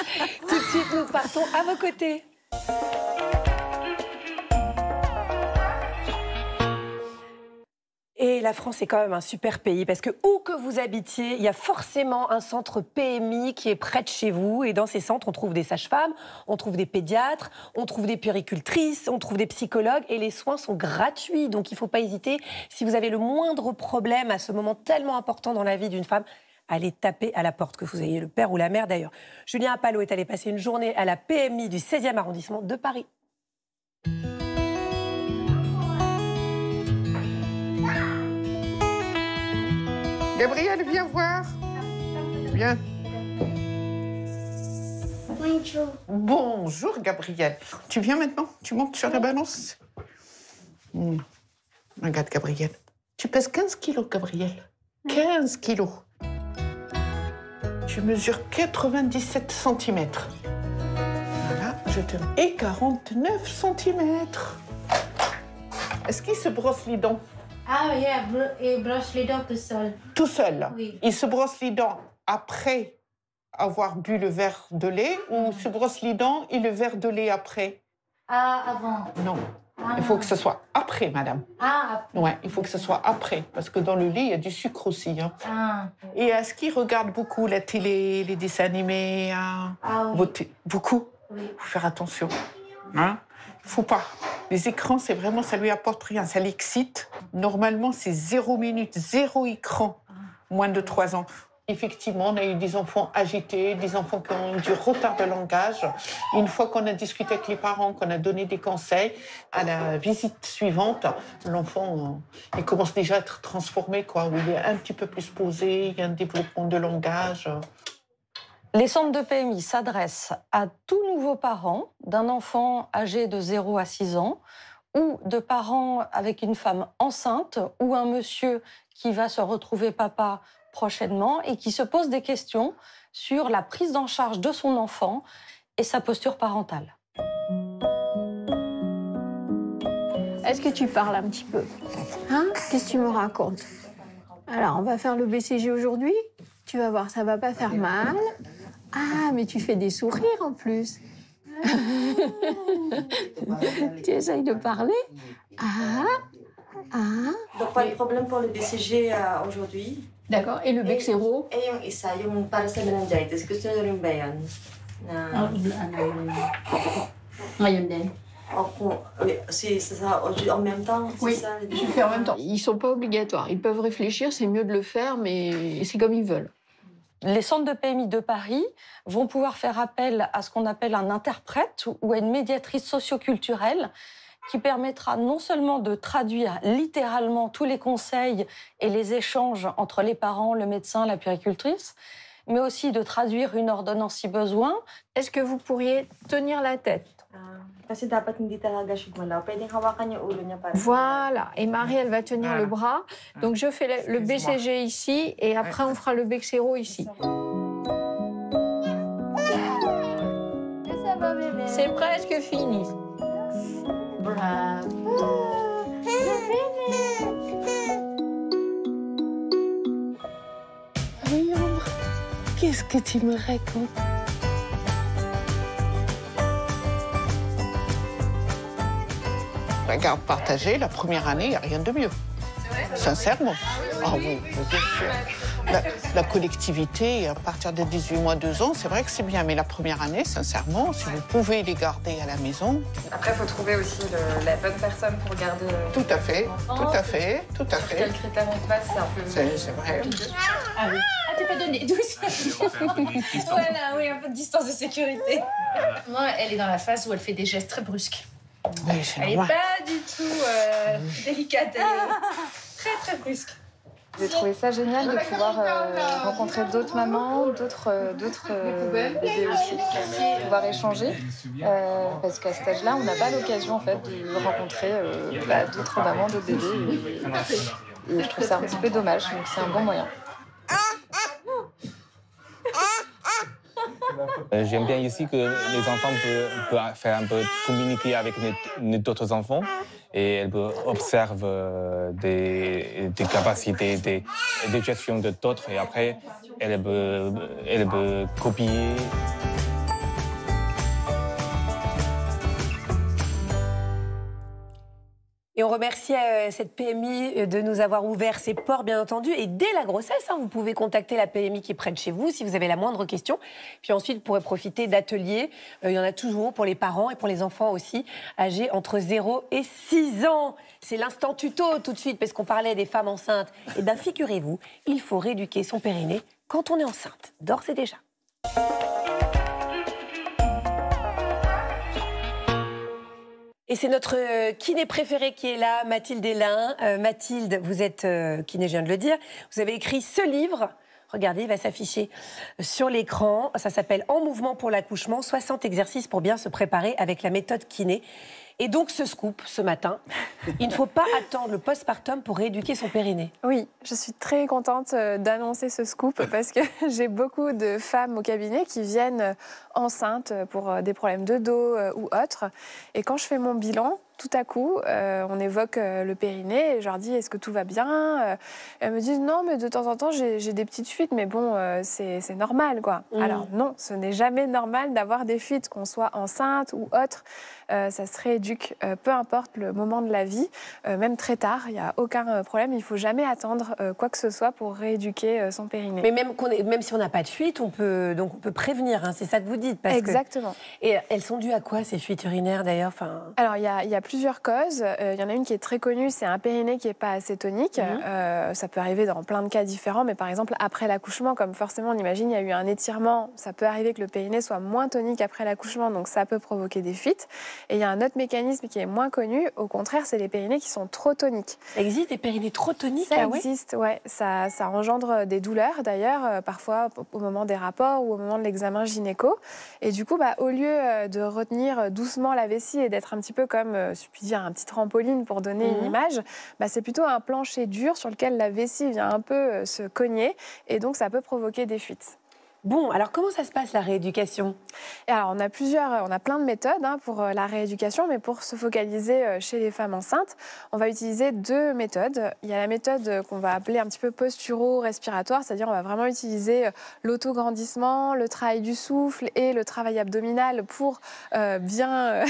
Tout de suite, nous partons à vos côtés. Et la France est quand même un super pays parce que où que vous habitiez, il y a forcément un centre PMI qui est près de chez vous. Et dans ces centres, on trouve des sages-femmes, on trouve des pédiatres, on trouve des puéricultrices, on trouve des psychologues et les soins sont gratuits. Donc il ne faut pas hésiter. Si vous avez le moindre problème à ce moment tellement important dans la vie d'une femme, allez taper à la porte, que vous ayez le père ou la mère d'ailleurs. Julien Pallot est allé passer une journée à la PMI du 16e arrondissement de Paris. Gabrielle, viens voir. Viens. Bonjour. Bonjour, Gabrielle. Tu viens maintenant? Tu montes sur la balance? Regarde, Gabrielle. Tu pèses 15 kilos, Gabrielle. 15 kilos. Tu mesures 97 cm. Voilà, je te... Et 49 cm. Est-ce qu'il se brosse les dents? Ah oui, il brosse les dents tout seul. Tout seul? Oui. Il se brosse les dents après avoir bu le verre de lait ou il se brosse les dents et le verre de lait après? Ah, avant. Non, il faut que ce soit après, madame. Ah, après. Oui, il faut que ce soit après, parce que dans le lait, il y a du sucre aussi. Hein. Ah. Et est-ce qu'il regarde beaucoup la télé, les dessins animés? Ah oui. Beaucoup? Oui. Il faut faire attention. Hein? Faut pas. Les écrans, c'est vraiment, ça lui apporte rien, ça l'excite. Normalement, c'est 0 minute, 0 écran, moins de 3 ans. Effectivement, on a eu des enfants agités, des enfants qui ont eu du retard de langage. Une fois qu'on a discuté avec les parents, qu'on a donné des conseils, à la visite suivante, l'enfant, il commence déjà à être transformé, quoi. Il est un petit peu plus posé, il y a un développement de langage. Les centres de PMI s'adressent à tout nouveau parent d'un enfant âgé de 0 à 6 ans ou de parents avec une femme enceinte ou un monsieur qui va se retrouver papa prochainement et qui se pose des questions sur la prise en charge de son enfant et sa posture parentale. Est-ce que tu parles un petit peu? Hein? Qu'est-ce que tu me racontes? Alors, on va faire le BCG aujourd'hui. Tu vas voir, ça va pas faire mal. Ah, mais tu fais des sourires en plus. Tu essayes de parler. Donc, pas de problème pour le BCG aujourd'hui. D'accord. Et le Bexero? C'est ça, en même temps, c'est ça. Oui, je fais en même temps. Ils ne sont pas obligatoires. Ils peuvent réfléchir, c'est mieux de le faire, mais c'est comme ils veulent. Les centres de PMI de Paris vont pouvoir faire appel à ce qu'on appelle un interprète ou à une médiatrice socioculturelle qui permettra non seulement de traduire littéralement tous les conseils et les échanges entre les parents, le médecin, la puéricultrice, mais aussi de traduire une ordonnance si besoin. Est-ce que vous pourriez tenir la tête? Voilà, et Marie, elle va tenir le bras. Donc je fais le BCG ici, et après on fera le Bexéro ici. C'est presque fini. Qu'est-ce que tu me racontes? La garde partagée, la première année, il n'y a rien de mieux. Vrai, sincèrement. Ah oui, bien sûr. La collectivité, à partir de 18 mois, 2 ans, c'est vrai que c'est bien. Mais la première année, sincèrement, si vous pouvez les garder à la maison... Après, il faut trouver aussi la bonne personne pour garder... Tout à fait, tout à fait, tout à fait. Quel critère on passe, c'est un peu... C'est vrai. Ah oui. Tu peux donner 12. Voilà, oui, un peu de distance de sécurité. Moi, elle est dans la phase où elle fait des gestes très brusques. Oui, elle n'est pas du tout délicate, elle est très très brusque. J'ai trouvé ça génial de pouvoir rencontrer d'autres mamans, d'autres bébés aussi, pouvoir échanger. Parce qu'à cet âge-là, on n'a pas l'occasion en fait, de rencontrer d'autres mamans, d'autres bébés. Et je trouve ça un petit peu dommage, donc c'est un bon moyen. J'aime bien ici que les enfants peuvent faire un peu communiquer avec d'autres enfants et elles observent des capacités, des gestions de d'autres et après elles peuvent copier. Et on remercie cette PMI de nous avoir ouvert ses portes, bien entendu. Et dès la grossesse, hein, vous pouvez contacter la PMI qui est près de chez vous si vous avez la moindre question. Puis ensuite, vous pourrez profiter d'ateliers. Il y en a toujours pour les parents et pour les enfants aussi, âgés entre 0 et 6 ans. C'est l'instant tuto tout de suite, parce qu'on parlait des femmes enceintes. Et bien, figurez-vous, il faut rééduquer son périnée quand on est enceinte, d'ores et déjà. Et c'est notre kiné préférée qui est là, Mathilde Hélin. Mathilde, vous êtes kiné, je viens de le dire. Vous avez écrit ce livre. Regardez, il va s'afficher sur l'écran. Ça s'appelle « En mouvement pour l'accouchement, 60 exercices pour bien se préparer avec la méthode kiné ». Et donc, ce scoop, ce matin, il ne faut pas attendre le postpartum pour rééduquer son périnée. Oui, je suis très contente d'annoncer ce scoop parce que j'ai beaucoup de femmes au cabinet qui viennent enceintes pour des problèmes de dos ou autres. Et quand je fais mon bilan, tout à coup, on évoque le périnée et je leur dis « est-ce que tout va bien ?» Elles me disent « non, mais de temps en temps, j'ai des petites fuites, mais bon, c'est normal, quoi. » Alors non, ce n'est jamais normal d'avoir des fuites, qu'on soit enceinte ou autre. Ça se rééduque, peu importe le moment de la vie, même très tard, il n'y a aucun problème. Il ne faut jamais attendre quoi que ce soit pour rééduquer son périnée. Mais même si on n'a pas de fuite, on peut prévenir, hein, c'est ça que vous dites. Parce exactement. Que... Et elles sont dues à quoi, ces fuites urinaires, d'ailleurs enfin... Alors, il y a plusieurs causes. Il y en a une qui est très connue, c'est un périnée qui n'est pas assez tonique. Ça peut arriver dans plein de cas différents, mais par exemple après l'accouchement, comme forcément on imagine il y a eu un étirement, ça peut arriver que le périnée soit moins tonique après l'accouchement, donc ça peut provoquer des fuites. Et il y a un autre mécanisme qui est moins connu, au contraire, c'est les périnées qui sont trop toniques. Ça existe des périnées trop toniques? Ça existe, ouais. Ça engendre des douleurs d'ailleurs, parfois au moment des rapports ou au moment de l'examen gynéco. Et du coup, au lieu de retenir doucement la vessie et d'être un petit peu comme, si je puis dire, un petit trampoline pour donner une image, c'est plutôt un plancher dur sur lequel la vessie vient un peu se cogner et donc ça peut provoquer des fuites. Bon, alors comment ça se passe la rééducation? Alors on a plein de méthodes hein, pour la rééducation, mais pour se focaliser chez les femmes enceintes, on va utiliser deux méthodes. Il y a la méthode qu'on va appeler un petit peu posturo-respiratoire, c'est-à-dire on va vraiment utiliser l'autograndissement, le travail du souffle et le travail abdominal pour bien...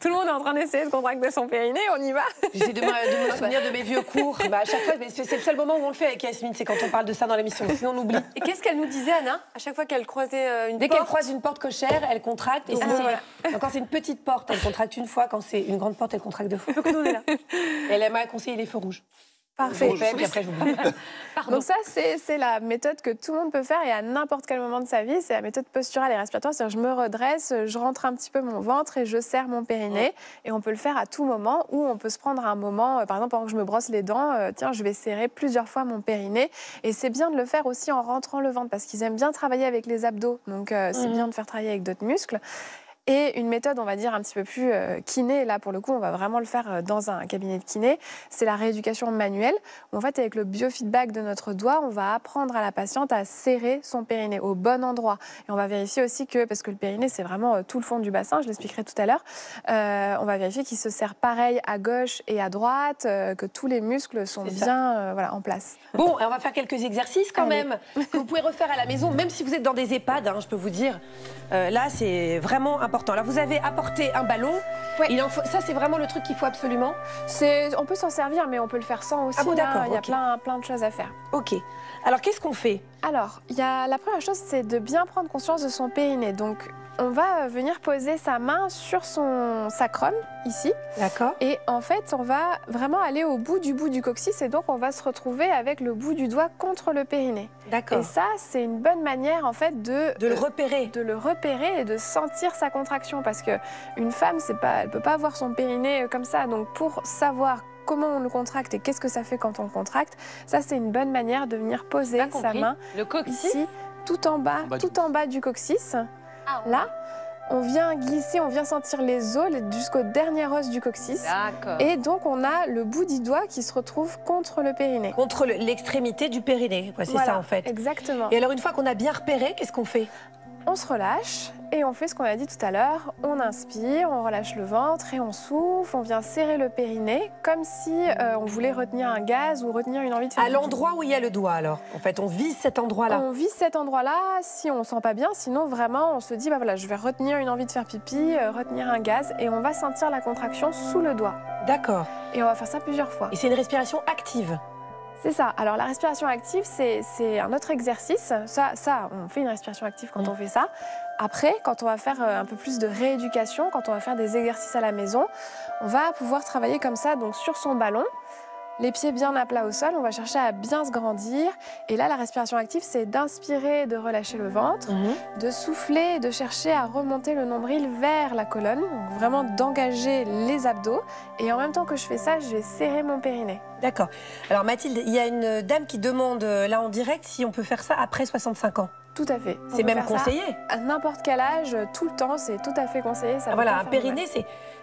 Tout le monde est en train d'essayer de contracter son périnée, on y va. J'essaie de me souvenir de mes vieux cours. À chaque fois, c'est le seul moment où on le fait avec Yasmine, c'est quand on parle de ça dans l'émission, sinon on oublie. Et qu'est-ce qu'elle nous disait, Anna, à chaque chaque fois qu'elle croisait une porte. Dès qu'elle croise une porte cochère, elle contracte. Et quand c'est une petite porte, elle contracte une fois. Quand c'est une grande porte, elle contracte deux fois. Donc nous, on est là. Elle aimerait conseiller les feux rouges. Parfait. Puis après, donc ça, c'est la méthode que tout le monde peut faire et à n'importe quel moment de sa vie. C'est la méthode posturale et respiratoire. C'est-à-dire, je me redresse, je rentre un petit peu mon ventre et je serre mon périnée. Et on peut le faire à tout moment ou on peut se prendre un moment, par exemple, pendant que je me brosse les dents, tiens, je vais serrer plusieurs fois mon périnée. Et c'est bien de le faire aussi en rentrant le ventre parce qu'ils aiment bien travailler avec les abdos. Donc, c'est bien de faire travailler avec d'autres muscles. Et une méthode, on va dire, un petit peu plus kiné, là pour le coup, on va vraiment le faire dans un cabinet de kiné, c'est la rééducation manuelle. En fait, avec le biofeedback de notre doigt, on va apprendre à la patiente à serrer son périnée au bon endroit. Et on va vérifier aussi que, parce que le périnée, c'est vraiment tout le fond du bassin, je l'expliquerai tout à l'heure, on va vérifier qu'il se serre pareil à gauche et à droite, que tous les muscles sont bien voilà, en place. Bon, on va faire quelques exercices quand même, que vous pouvez refaire à la maison, même si vous êtes dans des EHPAD, hein, je peux vous dire. Là, c'est vraiment important. Alors vous avez apporté un ballon, il en faut, ça c'est vraiment le truc qu'il faut absolument. On peut s'en servir mais on peut le faire sans aussi, il y a plein de choses à faire. Ok, alors qu'est-ce qu'on fait? Alors, la première chose c'est de bien prendre conscience de son périnée, donc on va venir poser sa main sur son sacrum, ici. D'accord. Et en fait, on va vraiment aller au bout du coccyx et donc on va se retrouver avec le bout du doigt contre le périnée. D'accord. Et ça, c'est une bonne manière en fait de le repérer. De le repérer et de sentir sa contraction parce qu'une femme, elle ne peut pas avoir son périnée comme ça. Donc pour savoir comment on le contracte et qu'est-ce que ça fait quand on le contracte, ça c'est une bonne manière de venir poser sa main le coccyx. Ici, tout en bas du coccyx. Là, on vient glisser, on vient sentir les os jusqu'au dernier os du coccyx. Et donc, on a le bout du doigt qui se retrouve contre le périnée. Contre l'extrémité du périnée, c'est ça en fait. Exactement. Et alors, une fois qu'on a bien repéré, qu'est-ce qu'on fait? On se relâche et on fait ce qu'on a dit tout à l'heure. On inspire, on relâche le ventre et on souffle. On vient serrer le périnée comme si on voulait retenir un gaz ou retenir une envie de faire. À l'endroit où il y a le doigt alors. En fait, on vise cet endroit-là. On vise cet endroit-là si on ne sent pas bien. Sinon, vraiment, on se dit, bah voilà, je vais retenir une envie de faire pipi, retenir un gaz et on va sentir la contraction sous le doigt. D'accord. Et on va faire ça plusieurs fois. Et c'est une respiration active. C'est ça. Alors la respiration active, c'est un autre exercice. Ça, on fait une respiration active quand on fait ça. Après, quand on va faire un peu plus de rééducation, quand on va faire des exercices à la maison, on va pouvoir travailler comme ça, donc sur son ballon, les pieds bien à plat au sol, on va chercher à bien se grandir. Et là, la respiration active, c'est d'inspirer, de relâcher le ventre, de souffler, de chercher à remonter le nombril vers la colonne, donc vraiment d'engager les abdos. Et en même temps que je fais ça, je vais serrer mon périnée. D'accord. Alors Mathilde, il y a une dame qui demande, là en direct, si on peut faire ça après 65 ans. Tout à fait. C'est même conseillé. À n'importe quel âge, tout le temps, c'est tout à fait conseillé. Ça voilà, un périnée,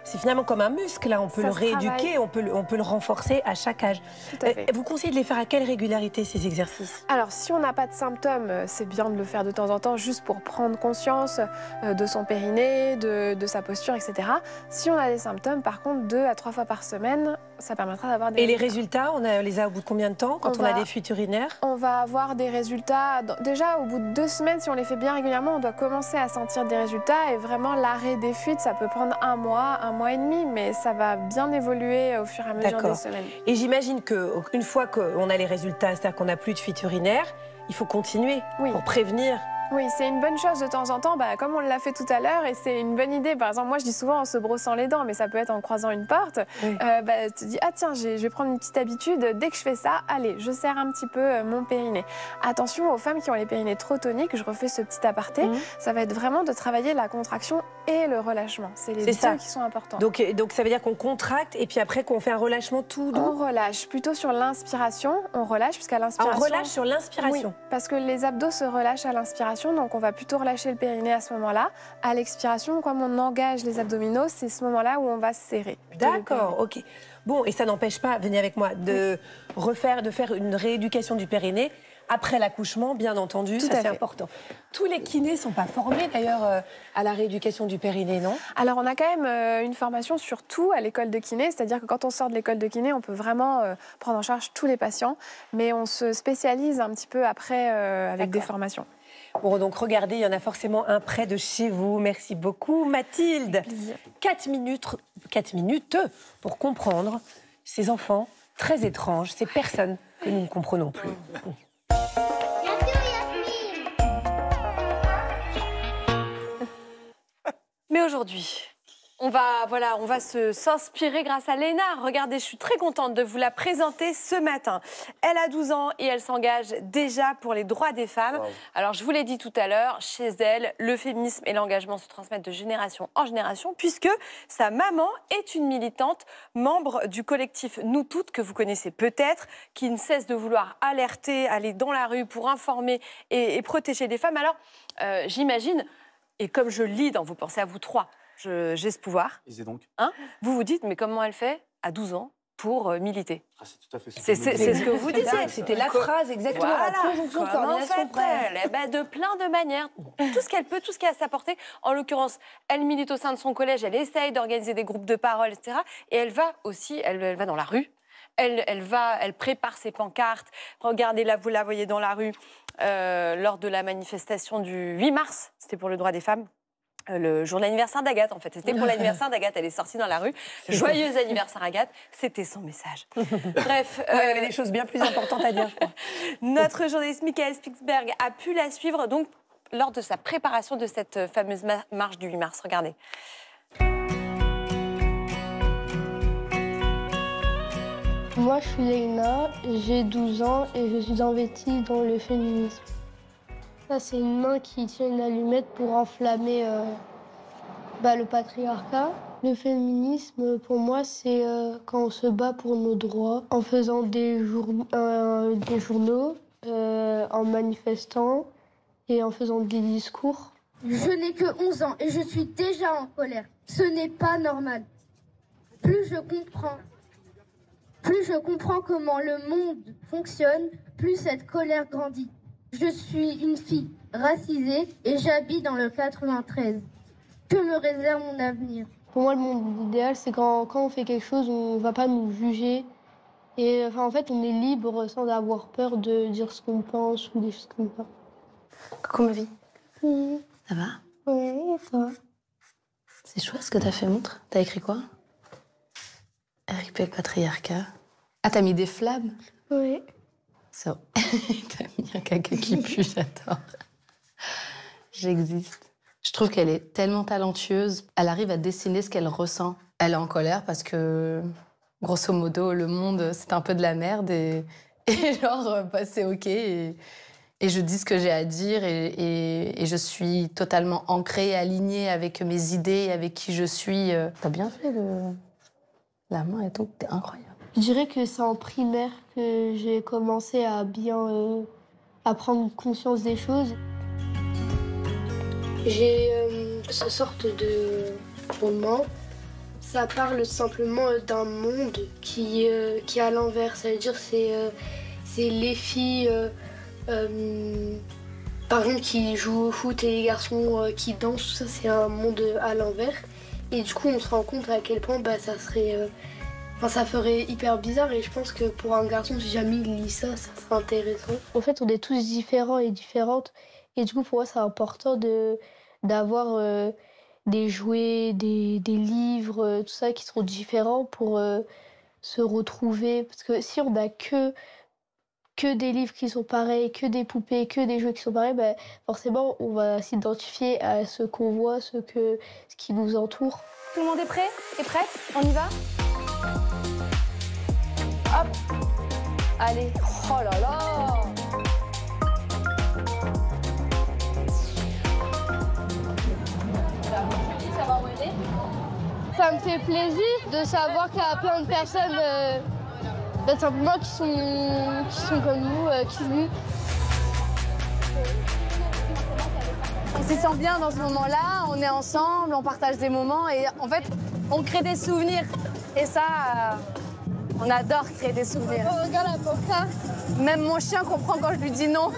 c'est finalement comme un muscle. Là. On peut le rééduquer, on peut le renforcer à chaque âge. Tout à fait. Vous conseillez de les faire à quelle régularité, ces exercices? Alors, si on n'a pas de symptômes, c'est bien de le faire de temps en temps, juste pour prendre conscience de son périnée, de sa posture, etc. Si on a des symptômes, par contre, 2 à 3 fois par semaine, ça permettra d'avoir des... Et les résultats, on les a au bout de combien de temps, quand on a des fuites urinaires? On va avoir des résultats, déjà au bout de 2 semaines, si on les fait bien régulièrement, on doit commencer à sentir des résultats. Et vraiment, l'arrêt des fuites, ça peut prendre 1 mois, 1 mois et demi, mais ça va bien évoluer au fur et à mesure des semaines. Et j'imagine qu'une fois qu'on a les résultats, c'est-à-dire qu'on n'a plus de fuites urinaires, il faut continuer pour prévenir. Oui, c'est une bonne chose de temps en temps, comme on l'a fait tout à l'heure, et c'est une bonne idée. Par exemple, moi je dis souvent en se brossant les dents, mais ça peut être en croisant une porte. Tu te dis, ah tiens, je vais prendre une petite habitude, dès que je fais ça, allez, je serre un petit peu mon périnée. Attention aux femmes qui ont les périnées trop toniques, je refais ce petit aparté, ça va être vraiment de travailler la contraction et le relâchement. C'est les deux qui sont importants. Donc ça veut dire qu'on contracte et puis après qu'on fait un relâchement tout doux. On relâche plutôt sur l'inspiration, on relâche, puisqu'à l'inspiration... on relâche sur l'inspiration. Oui, parce que les abdos se relâchent à l'inspiration. Donc on va plutôt relâcher le périnée à ce moment-là. À l'expiration, comme on engage les abdominaux, c'est ce moment-là où on va serrer. D'accord, ok. Bon, et ça n'empêche pas, venez avec moi, de refaire, de faire une rééducation du périnée après l'accouchement, bien entendu, ça c'est important. Tous les kinés ne sont pas formés d'ailleurs à la rééducation du périnée, non? Alors on a quand même une formation sur tout à l'école de kiné, c'est-à-dire que quand on sort de l'école de kiné, on peut vraiment prendre en charge tous les patients, mais on se spécialise un petit peu après avec des formations. Bon, donc regardez, il y en a forcément un près de chez vous. Merci beaucoup, Mathilde. 4 minutes pour comprendre ces enfants très étranges, ces personnes que nous ne comprenons plus. voulez aujourd'hui? On va, voilà, on va s'inspirer grâce à Léna. Regardez, je suis très contente de vous la présenter ce matin. Elle a 12 ans et elle s'engage déjà pour les droits des femmes. Wow. Alors, je vous l'ai dit tout à l'heure, chez elle, le féminisme et l'engagement se transmettent de génération en génération puisque sa maman est une militante, membre du collectif Nous Toutes, que vous connaissez peut-être, qui ne cesse de vouloir alerter, aller dans la rue pour informer et protéger les femmes. Alors, j'imagine, et comme je lis dans vos pensées à vous trois, j'ai ce pouvoir. Et donc hein, vous vous dites, mais comment elle fait à 12 ans pour militer? Ah, c'est tout à fait ce que vous disiez. C'était la phrase, exactement. Voilà. La conjonction de coordination près. Eh ben, de plein de manières. Tout ce qu'elle peut, tout ce qu'elle a à sa portée. En l'occurrence, elle milite au sein de son collège, elle essaye d'organiser des groupes de parole, etc. Et elle va aussi, elle va dans la rue. Elle prépare ses pancartes. Regardez-la, vous la voyez dans la rue lors de la manifestation du 8 mars. C'était pour le droit des femmes. Le jour de l'anniversaire d'Agathe, en fait. C'était pour l'anniversaire d'Agathe. Elle est sortie dans la rue. Joyeux anniversaire, Agathe. C'était son message. Bref. Ouais, il y avait des choses bien plus importantes à dire, je crois. Notre journaliste Mikaël Spixberg a pu la suivre donc, lors de sa préparation de cette fameuse marche du 8 mars. Regardez. Moi, je suis Léna, j'ai 12 ans et je suis investie dans le féminisme. Ça, c'est une main qui tient une allumette pour enflammer le patriarcat. Le féminisme, pour moi, c'est quand on se bat pour nos droits, en faisant des journaux, en manifestant et en faisant des discours. Je n'ai que 11 ans et je suis déjà en colère. Ce n'est pas normal. Plus je comprends comment le monde fonctionne, plus cette colère grandit. Je suis une fille racisée et j'habite dans le 93. Que me réserve mon avenir? Pour moi, le monde idéal, c'est quand on fait quelque chose, on ne va pas nous juger. Et enfin, en fait, on est libre sans avoir peur de dire ce qu'on pense ou des choses comme ça. Coucou ma vie. Oui. Ça va? Oui, ça va. C'est chouette ce que t'as fait, montre. T'as écrit quoi? RIP le patriarcat. Ah, t'as mis des flammes? Oui. So. T'as mis un caca qui pue, j'adore. J'existe. Je trouve qu'elle est tellement talentueuse. Elle arrive à dessiner ce qu'elle ressent. Elle est en colère parce que, grosso modo, le monde, c'est un peu de la merde. Et genre, bah, c'est OK. Et je dis ce que j'ai à dire. Et je suis totalement ancrée, alignée avec mes idées, avec qui je suis. T'as bien fait la main et tout. T'es incroyable. Je dirais que c'est en primaire que j'ai commencé à bien prendre conscience des choses. J'ai cette sorte de roman. Ça parle simplement d'un monde qui est à l'envers. Ça veut dire que c'est les filles par exemple, qui jouent au foot et les garçons qui dansent. Ça, c'est un monde à l'envers. Et du coup, on se rend compte à quel point ça serait... ça ferait hyper bizarre et je pense que pour un garçon, si jamais il lit ça, ça serait intéressant. En fait, on est tous différents et différentes. Et du coup, pour moi, c'est important d'avoir des jouets, des livres, tout ça, qui sont différents pour se retrouver. Parce que si on n'a que des livres qui sont pareils, que des poupées, que des jeux qui sont pareils, forcément, on va s'identifier à ce qu'on voit, ce qui nous entoure. Tout le monde est prêt? Est prête? On y va? Hop. Allez, oh là là. Ça me fait plaisir de savoir qu'il y a plein de personnes simplement qui sont comme nous, qui se disent. On se sent bien dans ce moment-là, on est ensemble, on partage des moments et en fait, on crée des souvenirs. Et ça, on adore créer des souvenirs. Oh, regarde la pancarte. Même mon chien comprend quand je lui dis non.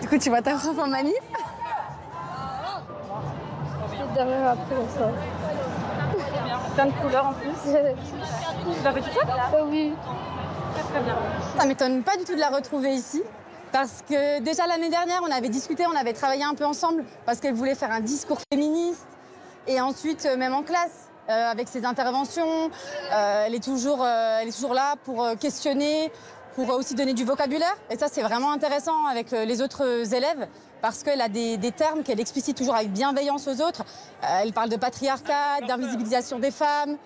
Du coup, tu vois ta prof en manif. Je dormirai après comme ça. Plein de couleurs en plus. Tu l'as fait toute seule ? Oui. Très bien. Ça m'étonne pas du tout de la retrouver ici. Parce que déjà l'année dernière, on avait discuté, on avait travaillé un peu ensemble parce qu'elle voulait faire un discours féministe. Et ensuite, même en classe, avec ses interventions, elle est toujours là pour questionner, pour aussi donner du vocabulaire. Et ça, c'est vraiment intéressant avec les autres élèves parce qu'elle a des termes qu'elle explicite toujours avec bienveillance aux autres. Elle parle de patriarcat, d'invisibilisation des femmes.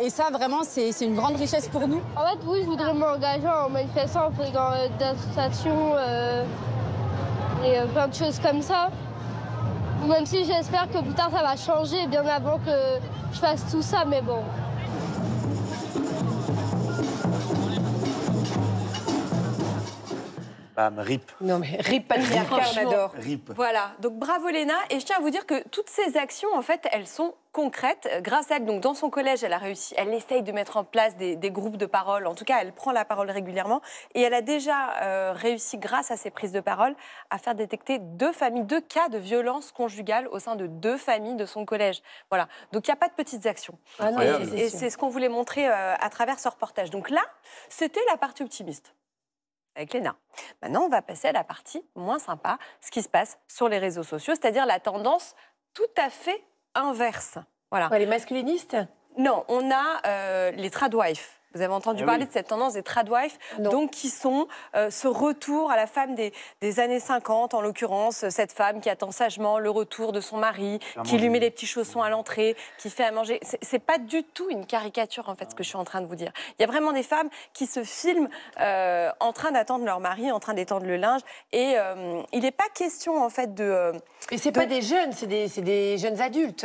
Et ça, vraiment, c'est une grande richesse pour nous. En fait, oui, je voudrais m'engager en manifestant, en faisant des associations et plein de choses comme ça. Même si j'espère que plus tard, ça va changer, bien avant que je fasse tout ça, mais bon. RIP. Non mais RIP patriarcat, on adore. RIP. Voilà, donc bravo Léna. Et je tiens à vous dire que toutes ces actions, en fait, elles sont concrètes. Grâce à elle, donc dans son collège, elle a réussi. Elle essaye de mettre en place des groupes de parole. En tout cas, elle prend la parole régulièrement. Et elle a déjà réussi, grâce à ses prises de parole, à faire détecter deux cas de violence conjugale au sein de deux familles de son collège. Voilà, donc il n'y a pas de petites actions. Ah non, et c'est ce qu'on voulait montrer à travers ce reportage. Donc là, c'était la partie optimiste. Avec Léna. Maintenant, on va passer à la partie moins sympa, ce qui se passe sur les réseaux sociaux, c'est-à-dire la tendance tout à fait inverse. Voilà. Ouais, les masculinistes? Non, on a les tradwives. Vous avez entendu parler de cette tendance des tradwives, donc qui sont ce retour à la femme des années 50, en l'occurrence, cette femme qui attend sagement le retour de son mari, qui lui met les petits chaussons à l'entrée, qui fait à manger. C'est pas du tout une caricature, en fait, ce que je suis en train de vous dire. Il y a vraiment des femmes qui se filment en train d'attendre leur mari, en train d'étendre le linge. Et il n'est pas question, en fait, de... et c'est pas des jeunes, c'est des jeunes adultes.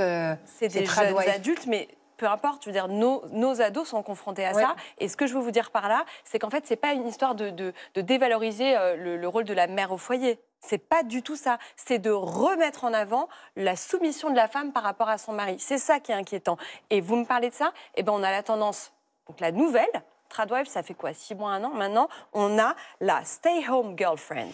C'est des jeunes adultes, mais... Peu importe, je veux dire, nos ados sont confrontés à ça. Et ce que je veux vous dire par là, c'est qu'en fait, c'est pas une histoire de dévaloriser le rôle de la mère au foyer. C'est pas du tout ça. C'est de remettre en avant la soumission de la femme par rapport à son mari. C'est ça qui est inquiétant. Et vous me parlez de ça, eh ben on a la tendance, donc la nouvelle, tradwife, ça fait quoi, 6 mois, 1 an maintenant, on a la stay-home girlfriend.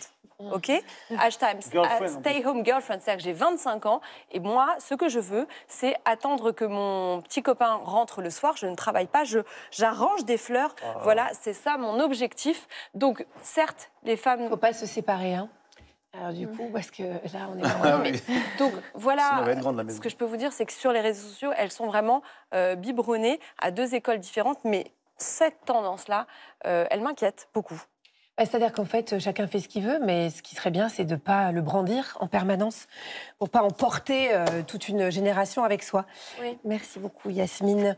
OK? Hashtag stay-home girlfriend, c'est-à-dire que j'ai 25 ans et moi, ce que je veux, c'est attendre que mon petit copain rentre le soir, je ne travaille pas, j'arrange des fleurs. Oh. Voilà, c'est ça mon objectif. Donc, certes, les femmes... Il ne faut pas se séparer, hein? Alors du coup, parce que là, on est vraiment... Donc voilà, ce que je peux vous dire, c'est que sur les réseaux sociaux, elles sont vraiment biberonnées à 2 écoles différentes, mais cette tendance-là, elle m'inquiète beaucoup. C'est-à-dire qu'en fait, chacun fait ce qu'il veut, mais ce qui serait bien, c'est de ne pas le brandir en permanence pour ne pas emporter toute une génération avec soi. Oui. Merci beaucoup, Yasmine.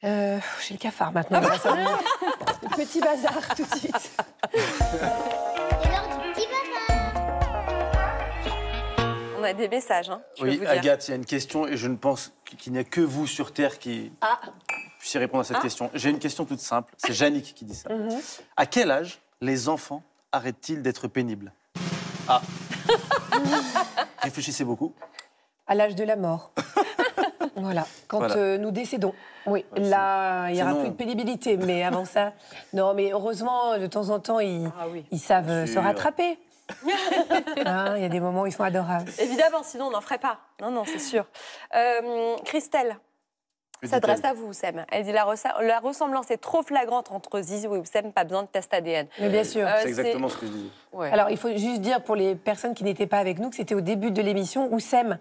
J'ai le cafard maintenant. Ah bah le petit bazar, tout de suite. On a des messages, hein, je peux vous dire. Agathe, il y a une question, et je ne pense qu'il n'y a que vous sur Terre qui... Ah. Puissiez répondre à cette question. J'ai une question toute simple. C'est Yannick qui dit ça. À quel âge les enfants arrêtent-ils d'être pénibles? Réfléchissez beaucoup. À l'âge de la mort. Voilà. Quand nous décédons. Oui. Ouais, là, il n'y aura plus de pénibilité. Mais avant ça, non. Mais heureusement, de temps en temps, ils savent se rattraper. Il y a des moments où ils sont adorables. Évidemment, sinon on n'en ferait pas. Non, non, c'est sûr. Christelle. S'adresse à vous, Houssem. Elle dit la ressemblance est trop flagrante entre Zizou et Houssem, pas besoin de test ADN. Mais bien sûr. C'est exactement ce que je disais. Ouais. Alors, il faut juste dire pour les personnes qui n'étaient pas avec nous que c'était au début de l'émission, Houssem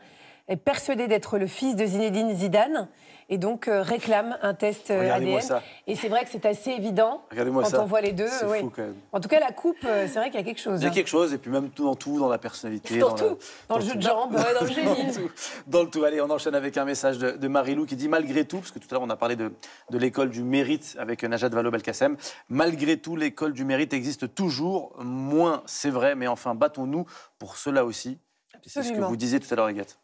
est persuadé d'être le fils de Zinedine Zidane et donc réclame un test ADN. Ça. Et c'est vrai que c'est assez évident quand on voit les deux. C'est fou quand même. En tout cas, la coupe, c'est vrai qu'il y a quelque chose. Il y a quelque chose, et puis même tout, dans la personnalité. Dans le jeu de jambes, dans le génie. Dans le tout. Allez, on enchaîne avec un message de Marilou qui dit, malgré tout, parce que tout à l'heure on a parlé de l'école du mérite avec Najat Vallaud-Belkacem, malgré tout, l'école du mérite existe toujours, moins, c'est vrai, mais enfin, battons-nous pour cela aussi. C'est ce que vous disiez tout à l'heure, Agathe.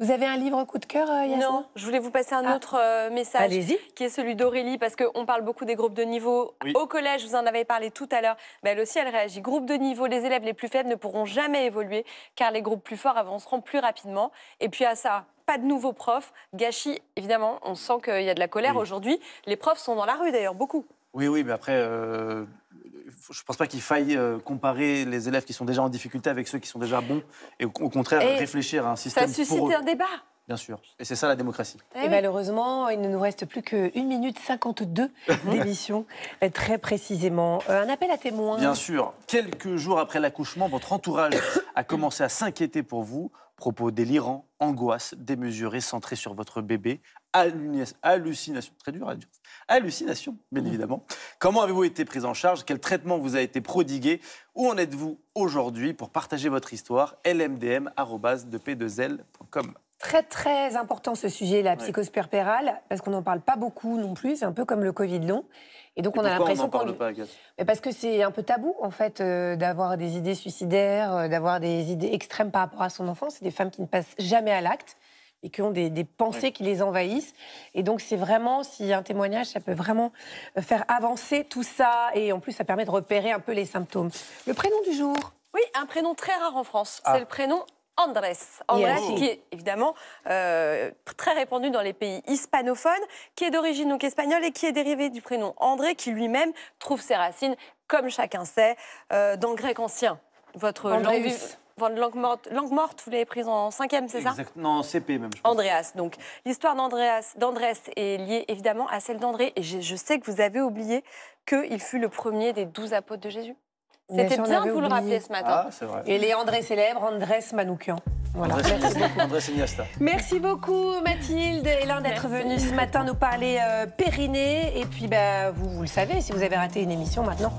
Vous avez un livre coup de cœur, Yasmine? Non, je voulais vous passer un autre message, qui est celui d'Aurélie, parce qu'on parle beaucoup des groupes de niveau. Au collège, vous en avez parlé tout à l'heure, mais elle aussi, elle réagit. Groupe de niveau, les élèves les plus faibles ne pourront jamais évoluer, car les groupes plus forts avanceront plus rapidement. Et puis à ça, pas de nouveaux profs, gâchis, évidemment, on sent qu'il y a de la colère aujourd'hui. Les profs sont dans la rue, d'ailleurs, beaucoup. Oui, oui, mais après... Je ne pense pas qu'il faille comparer les élèves qui sont déjà en difficulté avec ceux qui sont déjà bons et au contraire réfléchir à un système pour eux. Ça suscite un débat. Bien sûr. Et c'est ça la démocratie. Et malheureusement, il ne nous reste plus que 1 minute 52 d'émission, très précisément. Un appel à témoins. Bien sûr. Quelques jours après l'accouchement, votre entourage a commencé à s'inquiéter pour vous. Propos délirants, angoisse démesurée, centrée sur votre bébé, hallucinations, très dur à dire, hallucinations, bien évidemment. Comment avez-vous été prise en charge? Quel traitement vous a été prodigué? Où en êtes-vous aujourd'hui? Pour partager votre histoire, lmdm@dep2l.com. Très important ce sujet, la psychospérpérale, parce qu'on n'en parle pas beaucoup non plus, c'est un peu comme le Covid long. Et donc on a l'impression qu'on n'en parle pas, Agathe? Parce que c'est un peu tabou en fait d'avoir des idées suicidaires, d'avoir des idées extrêmes par rapport à son enfant. C'est des femmes qui ne passent jamais à l'acte et qui ont des pensées qui les envahissent. Et donc c'est vraiment, si un témoignage, ça peut vraiment faire avancer tout ça, et en plus ça permet de repérer un peu les symptômes. Le prénom du jour? Oui, un prénom très rare en France, c'est le prénom Andreas, qui est évidemment très répandu dans les pays hispanophones, qui est d'origine donc espagnole et qui est dérivé du prénom André, qui lui-même trouve ses racines, comme chacun sait, dans le grec ancien. Votre langue morte, vous l'avez prise en 5e, c'est ça? Exactement, en CP même, je pense. Andreas, donc l'histoire d'Andrés est liée évidemment à celle d'André, et je sais que vous avez oublié qu'il fut le premier des 12 apôtres de Jésus. C'était bien que vous le rappeliez ce matin. Ah, et les Andrés célèbres, Andrés Manoukian. Voilà. Andrés Iniesta. Merci beaucoup Mathilde et Hélin d'être venue ce matin nous parler Périnée. Et puis vous le savez, si vous avez raté une émission maintenant,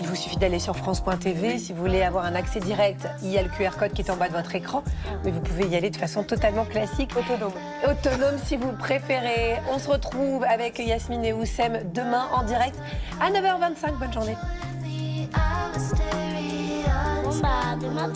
il vous suffit d'aller sur France.tv. Si vous voulez avoir un accès direct, il y a le QR code qui est en bas de votre écran. Mais vous pouvez y aller de façon totalement classique. Autonome si vous le préférez. On se retrouve avec Yasmine et Houssem demain en direct à 9h25. Bonne journée. Bon, bah, demain.